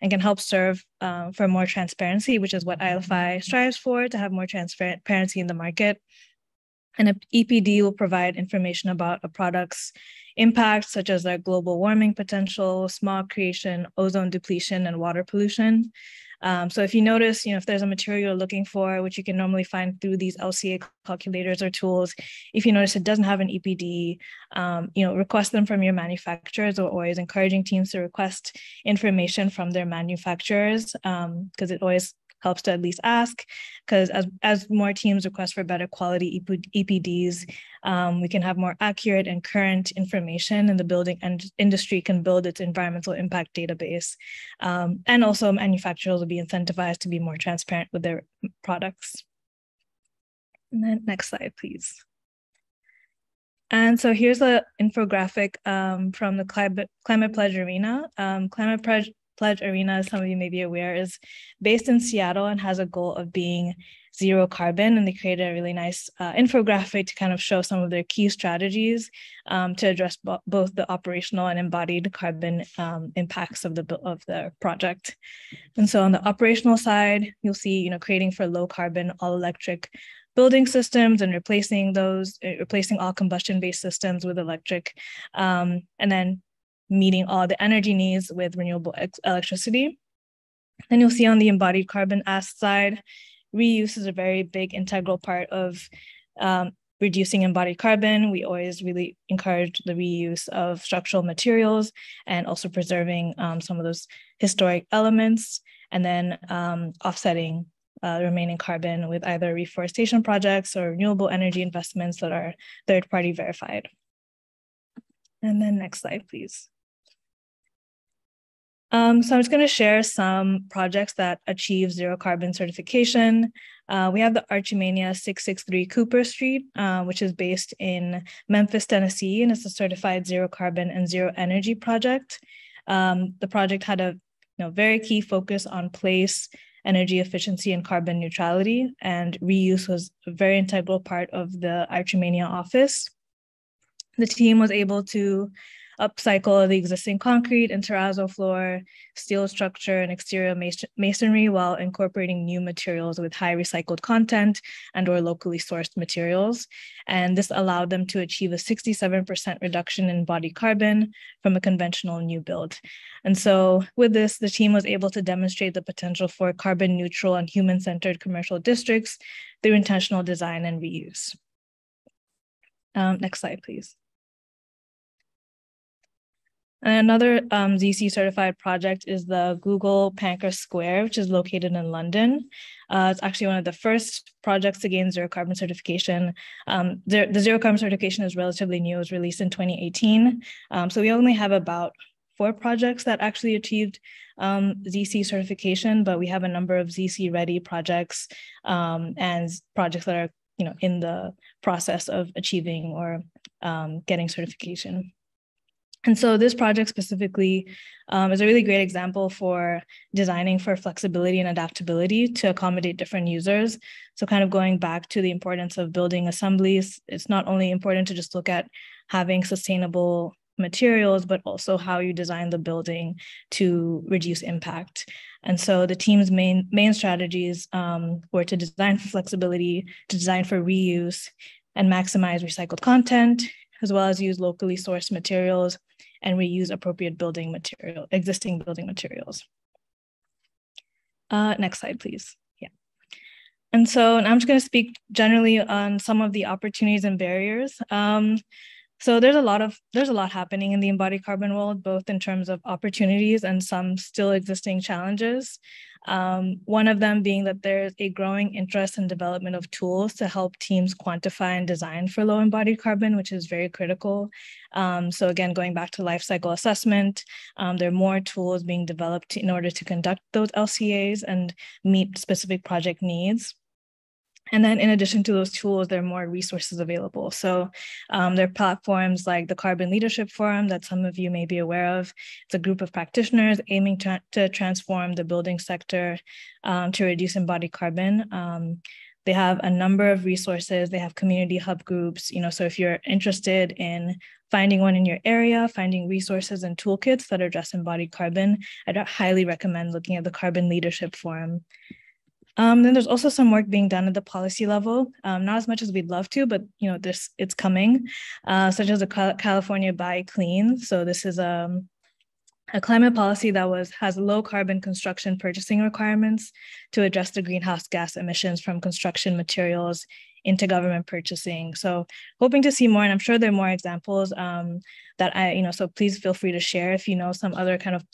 and can help serve uh, for more transparency, which is what I L F I strives for, to have more transparency in the market. And an E P D will provide information about a product's impacts, such as their global warming potential, smog creation, ozone depletion, and water pollution. Um, so if you notice, you know, if there's a material you're looking for, which you can normally find through these L C A calculators or tools, if you notice it doesn't have an E P D, um, you know, request them from your manufacturers. We're always encouraging teams to request information from their manufacturers um, because it always helps to at least ask, because as, as more teams request for better quality E P Ds, um, we can have more accurate and current information, and the building and industry can build its environmental impact database. Um, and also manufacturers will be incentivized to be more transparent with their products. And then next slide, please. And so here's an infographic um, from the Climate, Climate Pledge Arena. Um, Climate Pledge Pledge Arena, as some of you may be aware, is based in Seattle and has a goal of being zero carbon. And they created a really nice uh, infographic to kind of show some of their key strategies um, to address bo both the operational and embodied carbon um, impacts of the of the project. And so on the operational side, you'll see, you know, creating for low carbon all electric building systems and replacing those, replacing all combustion-based systems with electric, um, and then meeting all the energy needs with renewable electricity. Then you'll see on the embodied carbon ask side, reuse is a very big integral part of um, reducing embodied carbon. We always really encourage the reuse of structural materials and also preserving um, some of those historic elements, and then um, offsetting uh, the remaining carbon with either reforestation projects or renewable energy investments that are third-party verified. And then next slide, please. Um, so I'm just going to share some projects that achieve zero carbon certification. Uh, we have the Archimania six six three Cooper Street, uh, which is based in Memphis, Tennessee, and it's a certified zero carbon and zero energy project. Um, the project had a you know, very key focus on place, energy efficiency, and carbon neutrality, and reuse was a very integral part of the Archimania office. The team was able to upcycle the existing concrete and terrazzo floor, steel structure, and exterior masonry while incorporating new materials with high recycled content and or locally sourced materials. And this allowed them to achieve a sixty-seven percent reduction in embodied carbon from a conventional new build. And so with this, the team was able to demonstrate the potential for carbon neutral and human-centered commercial districts through intentional design and reuse. Um, next slide, please. And another um, Z C certified project is the Google Pankhurst Square, which is located in London. Uh, it's actually one of the first projects to gain zero carbon certification. Um, the, the zero carbon certification is relatively new. It was released in twenty eighteen. Um, so we only have about four projects that actually achieved um, Z C certification, but we have a number of Z C ready projects um, and projects that are you know, in the process of achieving or um, getting certification. And so this project specifically um, is a really great example for designing for flexibility and adaptability to accommodate different users. So kind of going back to the importance of building assemblies, it's not only important to just look at having sustainable materials, but also how you design the building to reduce impact. And so the team's main, main strategies um, were to design for flexibility, to design for reuse, and maximize recycled content, as well as use locally sourced materials and reuse appropriate building material, existing building materials. Uh, next slide, please. Yeah. And so and I'm just going to speak generally on some of the opportunities and barriers. Um, so there's a lot of there's a lot happening in the embodied carbon world, both in terms of opportunities and some still existing challenges. Um, one of them being that there's a growing interest in development of tools to help teams quantify and design for low embodied carbon, which is very critical. Um, so again, going back to life cycle assessment, um, there are more tools being developed in order to conduct those L C As and meet specific project needs. And then in addition to those tools, there are more resources available. So um, there are platforms like the Carbon Leadership Forum that some of you may be aware of. It's a group of practitioners aiming to, to transform the building sector um, to reduce embodied carbon. Um, they have a number of resources. They have community hub groups. You know, so if you're interested in finding one in your area, finding resources and toolkits that address embodied carbon, I'd highly recommend looking at the Carbon Leadership Forum. Um, then there's also some work being done at the policy level, um, not as much as we'd love to, but you know, this it's coming, uh, such as the California Buy Clean. So this is a, a climate policy that was has low carbon construction purchasing requirements to address the greenhouse gas emissions from construction materials into government purchasing. So hoping to see more, and I'm sure there are more examples um, that I, you know, so please feel free to share if you know some other kind of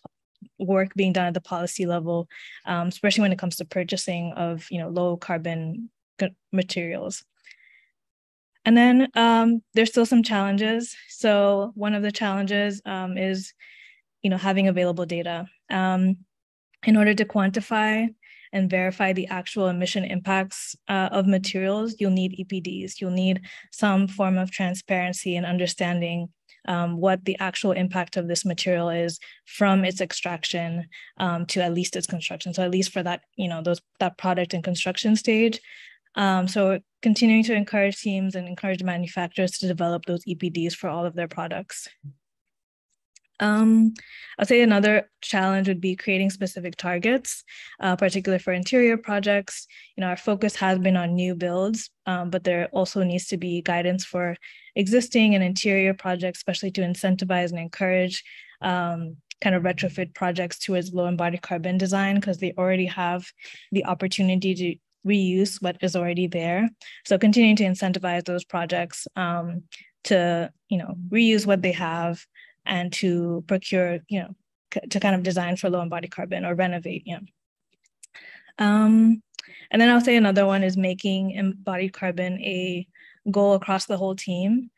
work being done at the policy level, um, especially when it comes to purchasing of you know low carbon materials. And then um, there's still some challenges. So one of the challenges um, is you know having available data um, in order to quantify and verify the actual emission impacts uh, of materials. You'll need E P Ds. You'll need some form of transparency and understanding Um, what the actual impact of this material is from its extraction um, to at least its construction. So at least for that, you know, those that product and construction stage. Um, so continuing to encourage teams and encourage manufacturers to develop those E P Ds for all of their products. Um, I'll say another challenge would be creating specific targets, uh, particularly for interior projects. You know, our focus has been on new builds, um, but there also needs to be guidance for existing and interior projects, especially to incentivize and encourage um, kind of retrofit projects towards low embodied carbon design, because they already have the opportunity to reuse what is already there. So continuing to incentivize those projects um, to, you know, reuse what they have, and to procure, you know, to kind of design for low embodied carbon or renovate, you know. Um, and then I'll say another one is making embodied carbon a goal across the whole team.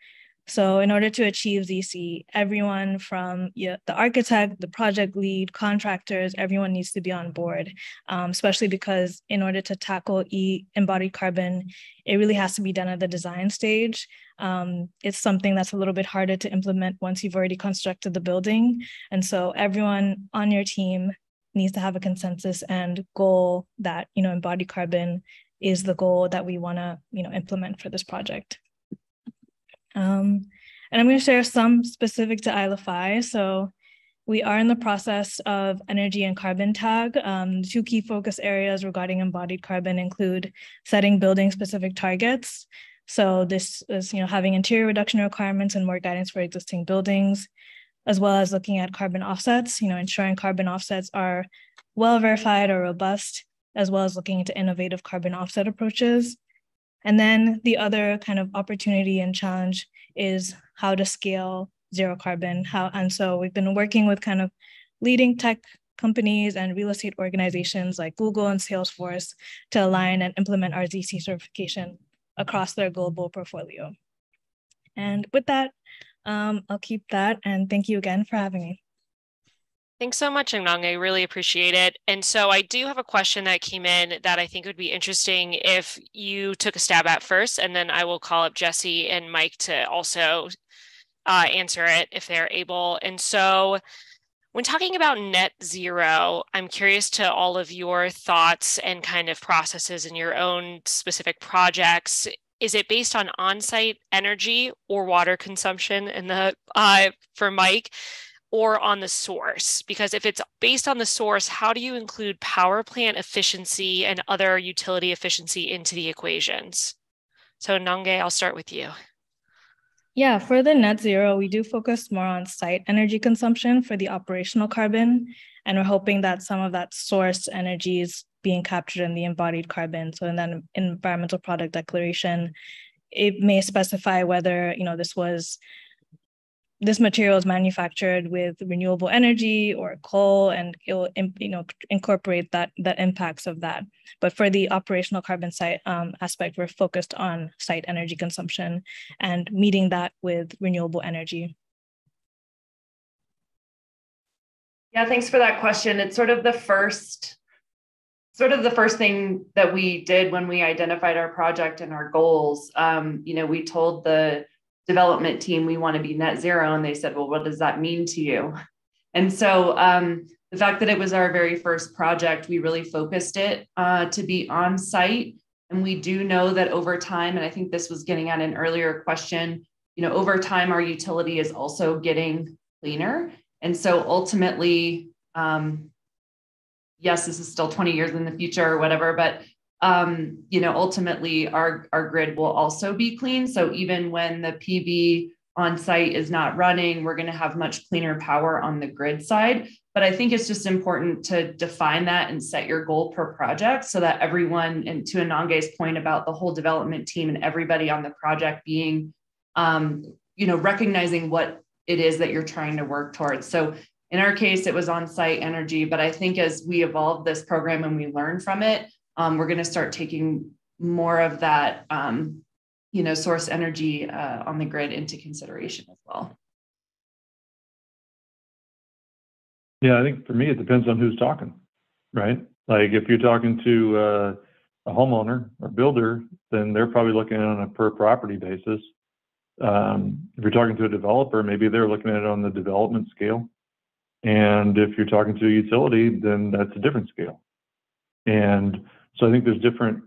So in order to achieve Z C, everyone from you know, the architect, the project lead, contractors, everyone needs to be on board, um, especially because in order to tackle E embodied carbon, it really has to be done at the design stage. Um, it's something that's a little bit harder to implement once you've already constructed the building. And so everyone on your team needs to have a consensus and goal that, you know, embodied carbon is the goal that we want to, you know, implement for this project. Um, and I'm going to share some specific to Isla Phi. So we are in the process of energy and carbon tag. Um, two key focus areas regarding embodied carbon include setting building specific targets. So this is, you know, having interior reduction requirements and more guidance for existing buildings, as well as looking at carbon offsets, you know, ensuring carbon offsets are well verified or robust, as well as looking into innovative carbon offset approaches. And then the other kind of opportunity and challenge is how to scale zero carbon. How, and so we've been working with kind of leading tech companies and real estate organizations like Google and Salesforce to align and implement our Z C certification across their global portfolio. And with that, um, I'll keep that. And thank you again for having me. Thanks so much, Nang. I really appreciate it. And so I do have a question that came in that I think would be interesting if you took a stab at first, and then I will call up Jesse and Mike to also uh, answer it if they're able. And so when talking about net zero, I'm curious to all of your thoughts and kind of processes in your own specific projects. Is it based on on-site energy or water consumption in the uh, for Mike? Or on the source? Because if it's based on the source, how do you include power plant efficiency and other utility efficiency into the equations? So Nange, I'll start with you. Yeah, for the net zero, we do focus more on site energy consumption for the operational carbon. And we're hoping that some of that source energy is being captured in the embodied carbon. So in that environmental product declaration, it may specify whether, you know, this was this material is manufactured with renewable energy or coal, and it will, you know, incorporate that the impacts of that. But for the operational carbon site um, aspect, we're focused on site energy consumption and meeting that with renewable energy. Yeah, thanks for that question. It's sort of the first, sort of the first thing that we did when we identified our project and our goals. Um, you know, we told the development team, we want to be net zero. And they said, well, what does that mean to you? And so um, the fact that it was our very first project, we really focused it uh, to be on site. And we do know that over time, and I think this was getting at an earlier question, you know, over time, our utility is also getting cleaner. And so ultimately, um, yes, this is still twenty years in the future or whatever, but Um, you know, ultimately our, our grid will also be clean. So even when the P V on site is not running, we're going to have much cleaner power on the grid side. But I think it's just important to define that and set your goal per project so that everyone, and to Anange's point about the whole development team and everybody on the project being, um, you know, recognizing what it is that you're trying to work towards. So in our case, it was on-site energy, but I think as we evolve this program and we learn from it, Um, we're going to start taking more of that, um, you know, source energy uh, on the grid into consideration as well. Yeah, I think for me, it depends on who's talking, right? Like if you're talking to uh, a homeowner or builder, then they're probably looking at it on a per property basis. Um, if you're talking to a developer, maybe they're looking at it on the development scale. And if you're talking to a utility, then that's a different scale. And so I think there's different,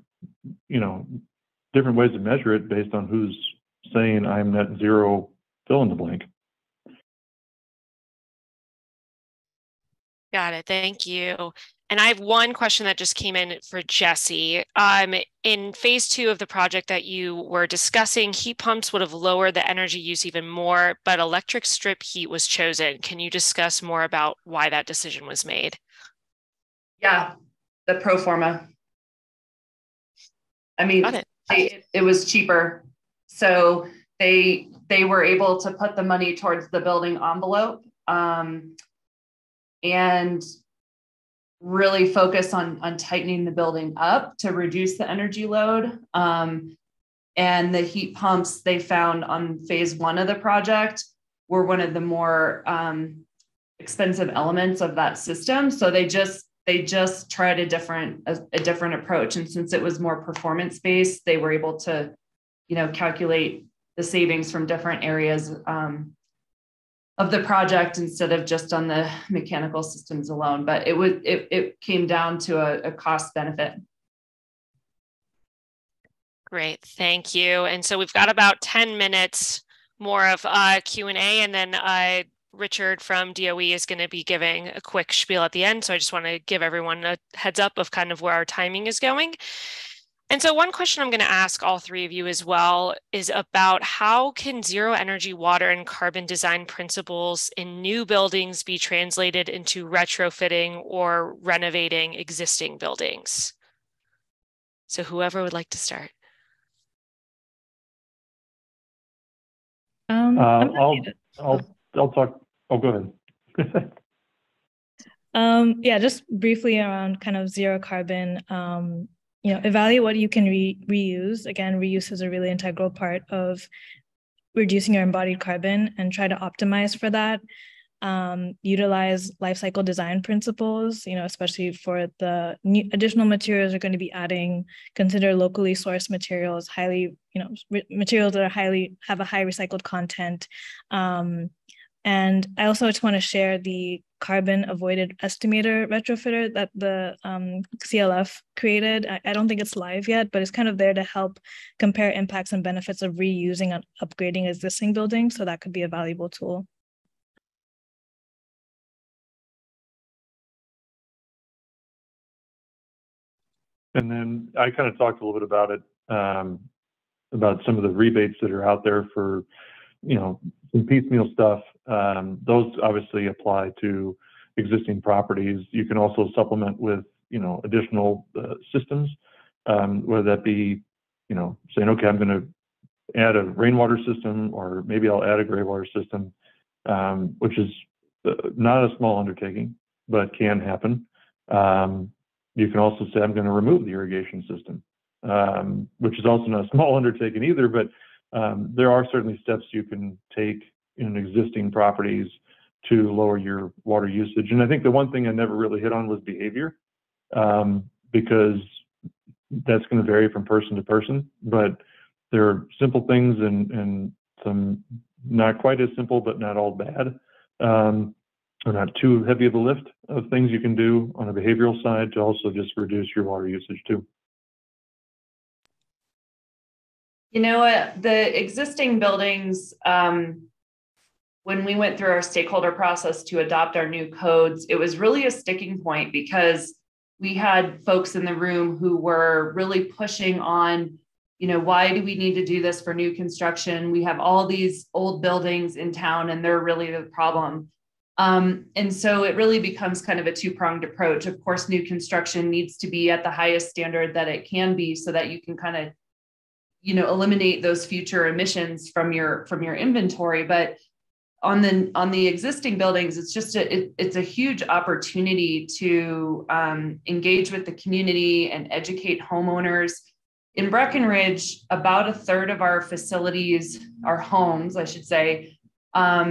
you know, different ways to measure it based on who's saying I'm net zero, fill in the blank. Got it. Thank you. And I have one question that just came in for Jesse. Um, in phase two of the project that you were discussing, heat pumps would have lowered the energy use even more, but electric strip heat was chosen. Can you discuss more about why that decision was made? Yeah, the pro forma. I mean, it. It, it was cheaper. So they, they were able to put the money towards the building envelope um, and really focus on, on tightening the building up to reduce the energy load. Um, and the heat pumps they found on phase one of the project were one of the more um, expensive elements of that system. So they just They just tried a different a, a different approach, and since it was more performance based, they were able to, you know, calculate the savings from different areas um, of the project instead of just on the mechanical systems alone. But it would it it came down to a, a cost benefit. Great, thank you. And so we've got about ten minutes more of uh, Q and A, and then I. Uh, Richard from D O E is going to be giving a quick spiel at the end. So I just want to give everyone a heads up of kind of where our timing is going. And so one question I'm going to ask all three of you as well is about how can zero energy, water, and carbon design principles in new buildings be translated into retrofitting or renovating existing buildings? So whoever would like to start. Um, uh, I'll I'll talk. Oh, go ahead. um, yeah, just briefly around kind of zero carbon, um, you know, evaluate what you can re reuse. Again, reuse is a really integral part of reducing your embodied carbon and try to optimize for that. Um, utilize life cycle design principles, you know, especially for the new additional materials you're going to be adding. Consider locally sourced materials, highly, you know, materials that are highly, have a high recycled content. Um, And I also just want to share the carbon avoided estimator retrofitter that the um, C L F created. I, I don't think it's live yet, but it's kind of there to help compare impacts and benefits of reusing and upgrading existing buildings. So that could be a valuable tool. And then I kind of talked a little bit about it, um, about some of the rebates that are out there for, you know, some piecemeal stuff. Um, those obviously apply to existing properties. You can also supplement with, you know, additional uh, systems, um, whether that be, you know, saying, okay, I'm going to add a rainwater system, or maybe I'll add a gray water system, um, which is not a small undertaking, but can happen. Um, you can also say, I'm going to remove the irrigation system, um, which is also not a small undertaking either, but Um, there are certainly steps you can take in existing properties to lower your water usage. And I think the one thing I never really hit on was behavior, um, because that's going to vary from person to person. But there are simple things and, and some not quite as simple, but not all bad, um, or not too heavy of a lift of things you can do on a behavioral side to also just reduce your water usage too. You know what, the existing buildings, um, when we went through our stakeholder process to adopt our new codes, it was really a sticking point because we had folks in the room who were really pushing on, you know, why do we need to do this for new construction? We have all these old buildings in town and they're really the problem. Um, and so it really becomes kind of a two-pronged approach. Of course, new construction needs to be at the highest standard that it can be so that you can kind of, you know, eliminate those future emissions from your from your inventory. But on the on the existing buildings, it's just a it, it's a huge opportunity to um, engage with the community and educate homeowners. In Breckenridge, about a third of our facilities, our homes, I should say, um,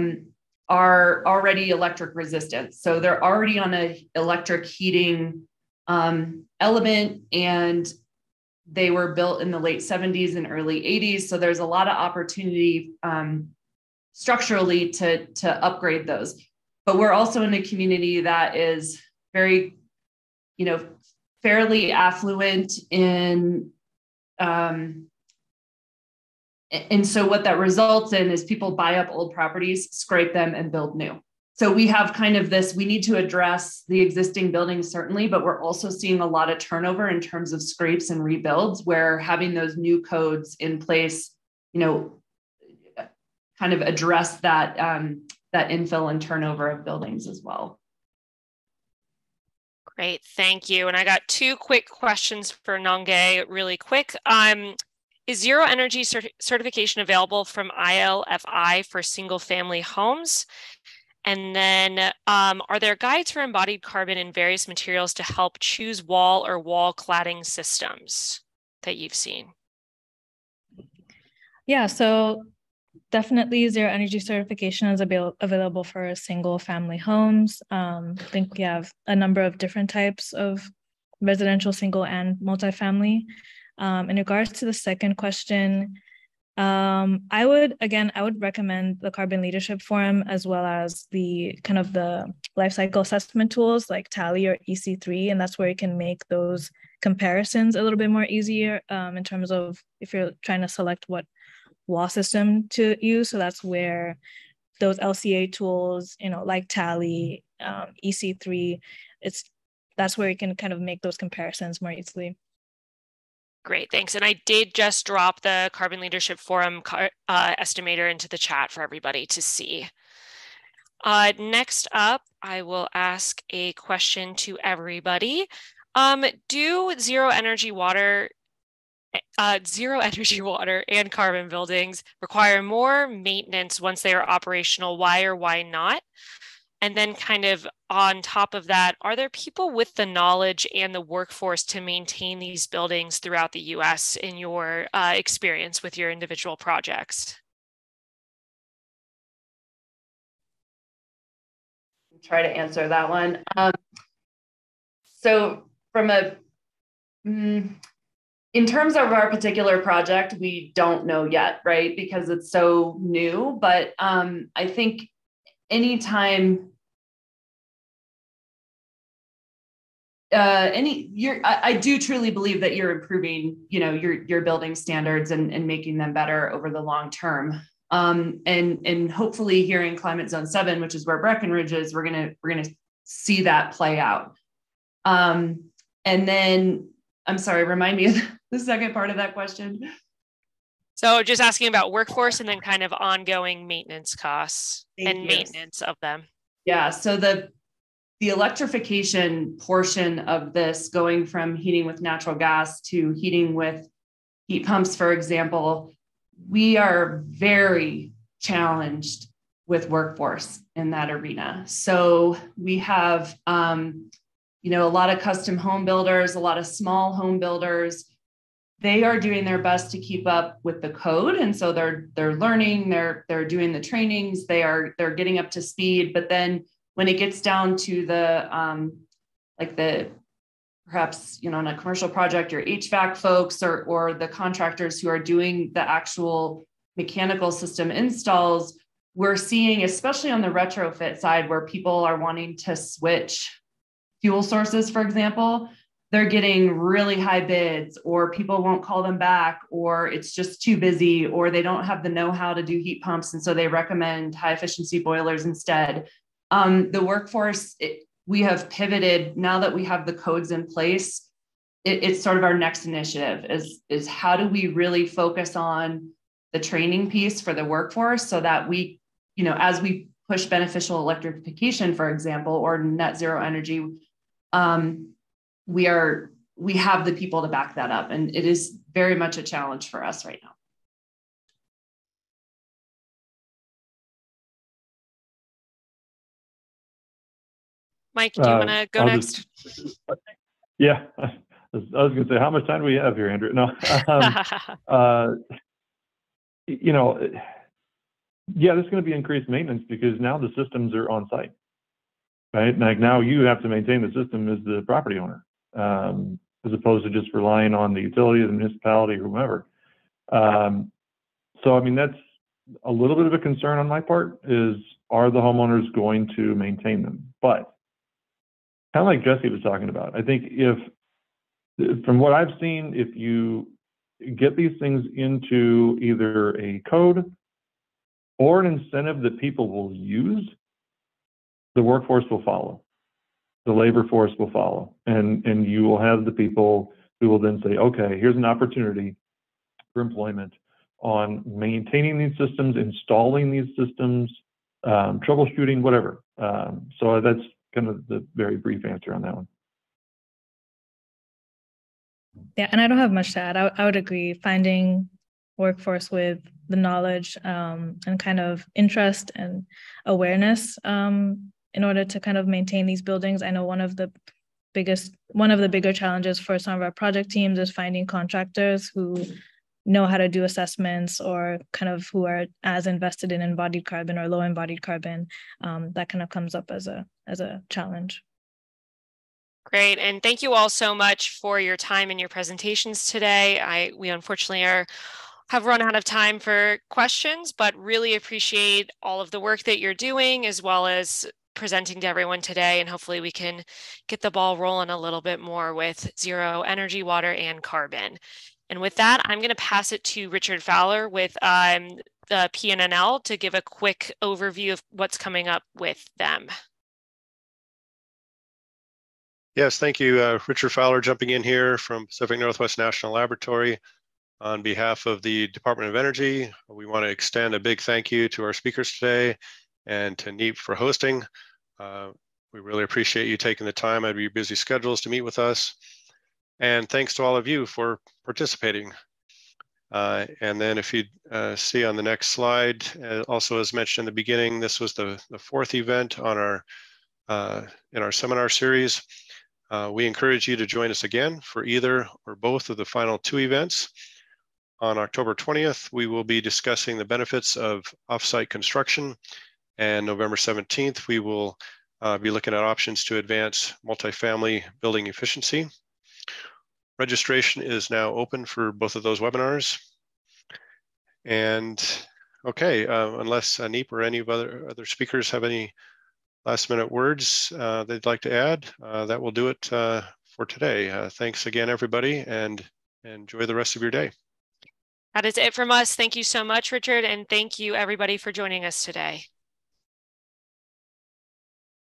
are already electric resistant. So they're already on a electric heating um, element, and they were built in the late seventies and early eighties. So there's a lot of opportunity um, structurally to, to upgrade those. But we're also in a community that is very, you know, fairly affluent in, um, and so what that results in is people buy up old properties, scrape them, and build new. So we have kind of this, we need to address the existing buildings certainly, but we're also seeing a lot of turnover in terms of scrapes and rebuilds, where having those new codes in place, you know, kind of address that, um, that infill and turnover of buildings as well. Great, thank you. And I got two quick questions for Nongay, really quick. Um, is zero energy cert certification available from I L F I for single family homes? And then um, are there guides for embodied carbon in various materials to help choose wall or wall cladding systems that you've seen? Yeah, so definitely zero energy certification is avail available for single family homes. Um, I think we have a number of different types of residential, single and multifamily. Um, in regards to the second question, Um, I would, again, I would recommend the Carbon Leadership Forum, as well as the kind of the life cycle assessment tools like Tally or E C three, and that's where you can make those comparisons a little bit more easier um, in terms of if you're trying to select what wall system to use. So that's where those L C A tools, you know, like Tally, um, E C three, it's, that's where you can kind of make those comparisons more easily. Great, thanks. And I did just drop the Carbon Leadership Forum uh, estimator into the chat for everybody to see. Uh, next up, I will ask a question to everybody. Um, do zero energy water, uh, zero energy water and carbon buildings require more maintenance once they are operational? Why or why not? And then kind of on top of that, are there people with the knowledge and the workforce to maintain these buildings throughout the U S in your uh, experience with your individual projects? I'll try to answer that one. Um, so from a, mm, in terms of our particular project, we don't know yet, right? Because it's so new, but um, I think anytime, uh, any, you're, I, I do truly believe that you're improving, you know, your, your building standards and, and making them better over the long term. Um, and, and hopefully here in Climate Zone seven, which is where Breckenridge is, we're going to, we're going to see that play out. Um, and then, I'm sorry, remind me of the second part of that question. So just asking about workforce and then kind of ongoing maintenance costs and maintenance of them. Yeah, so the, the electrification portion of this, going from heating with natural gas to heating with heat pumps, for example, we are very challenged with workforce in that arena. So we have, um, you know, a lot of custom home builders, a lot of small home builders. They are doing their best to keep up with the code. And so they're, they're learning, they're, they're doing the trainings, they are, they're getting up to speed. But then when it gets down to the, um, like the, perhaps, you know, in a commercial project, your H V A C folks or, or the contractors who are doing the actual mechanical system installs, we're seeing, especially on the retrofit side, where people are wanting to switch fuel sources, for example, they're getting really high bids, or people won't call them back, or it's just too busy, or they don't have the know-how to do heat pumps. And so they recommend high efficiency boilers instead. Um, the workforce, it, we have pivoted now that we have the codes in place. It, it's sort of our next initiative is, is how do we really focus on the training piece for the workforce so that we, you know, as we push beneficial electrification, for example, or net zero energy, um, we are, we have the people to back that up. And it is very much a challenge for us right now. Mike, do you uh, want to go I'll next? Just, yeah, I was, was going to say, how much time do we have here, Andrew? No, um, uh, you know, yeah, there's going to be increased maintenance because now the systems are on site, right? Like now you have to maintain the system as the property owner. Um, as opposed to just relying on the utility, the municipality, whomever. Um, so, I mean, that's a little bit of a concern on my part is, are the homeowners going to maintain them? But kind of like Jesse was talking about, I think if, from what I've seen, if you get these things into either a code or an incentive that people will use, the workforce will follow. The labor force will follow. And, and you will have the people who will then say, okay, here's an opportunity for employment on maintaining these systems, installing these systems, um, troubleshooting, whatever. Um, so that's kind of the very brief answer on that one. Yeah, and I don't have much to add. I, I would agree. Finding workforce with the knowledge um, and kind of interest and awareness um, in order to kind of maintain these buildings. I know one of the biggest, one of the bigger challenges for some of our project teams is finding contractors who know how to do assessments or kind of who are as invested in embodied carbon or low embodied carbon. Um, that kind of comes up as a as a challenge. Great, and thank you all so much for your time and your presentations today. I we unfortunately are have run out of time for questions, but really appreciate all of the work that you're doing as well as presenting to everyone today, and hopefully we can get the ball rolling a little bit more with zero energy, water, and carbon. And with that, I'm going to pass it to Richard Fowler with um, the P N N L to give a quick overview of what's coming up with them. Yes, thank you. Uh, Richard Fowler jumping in here from Pacific Northwest National Laboratory. On behalf of the Department of Energy, we want to extend a big thank you to our speakers today and to NEEP for hosting. Uh, we really appreciate you taking the time out of your busy schedules to meet with us. And thanks to all of you for participating. Uh, and then if you uh, see on the next slide, uh, also as mentioned in the beginning, this was the, the fourth event on our, uh, in our seminar series. Uh, we encourage you to join us again for either or both of the final two events. On October twentieth, we will be discussing the benefits of offsite construction, and November seventeenth, we will uh, be looking at options to advance multifamily building efficiency. Registration is now open for both of those webinars. And okay, uh, unless uh, NEEP or any of other, other speakers have any last minute words uh, they'd like to add, uh, that will do it uh, for today. Uh, thanks again, everybody, and enjoy the rest of your day. That is it from us. Thank you so much, Richard, and thank you everybody for joining us today.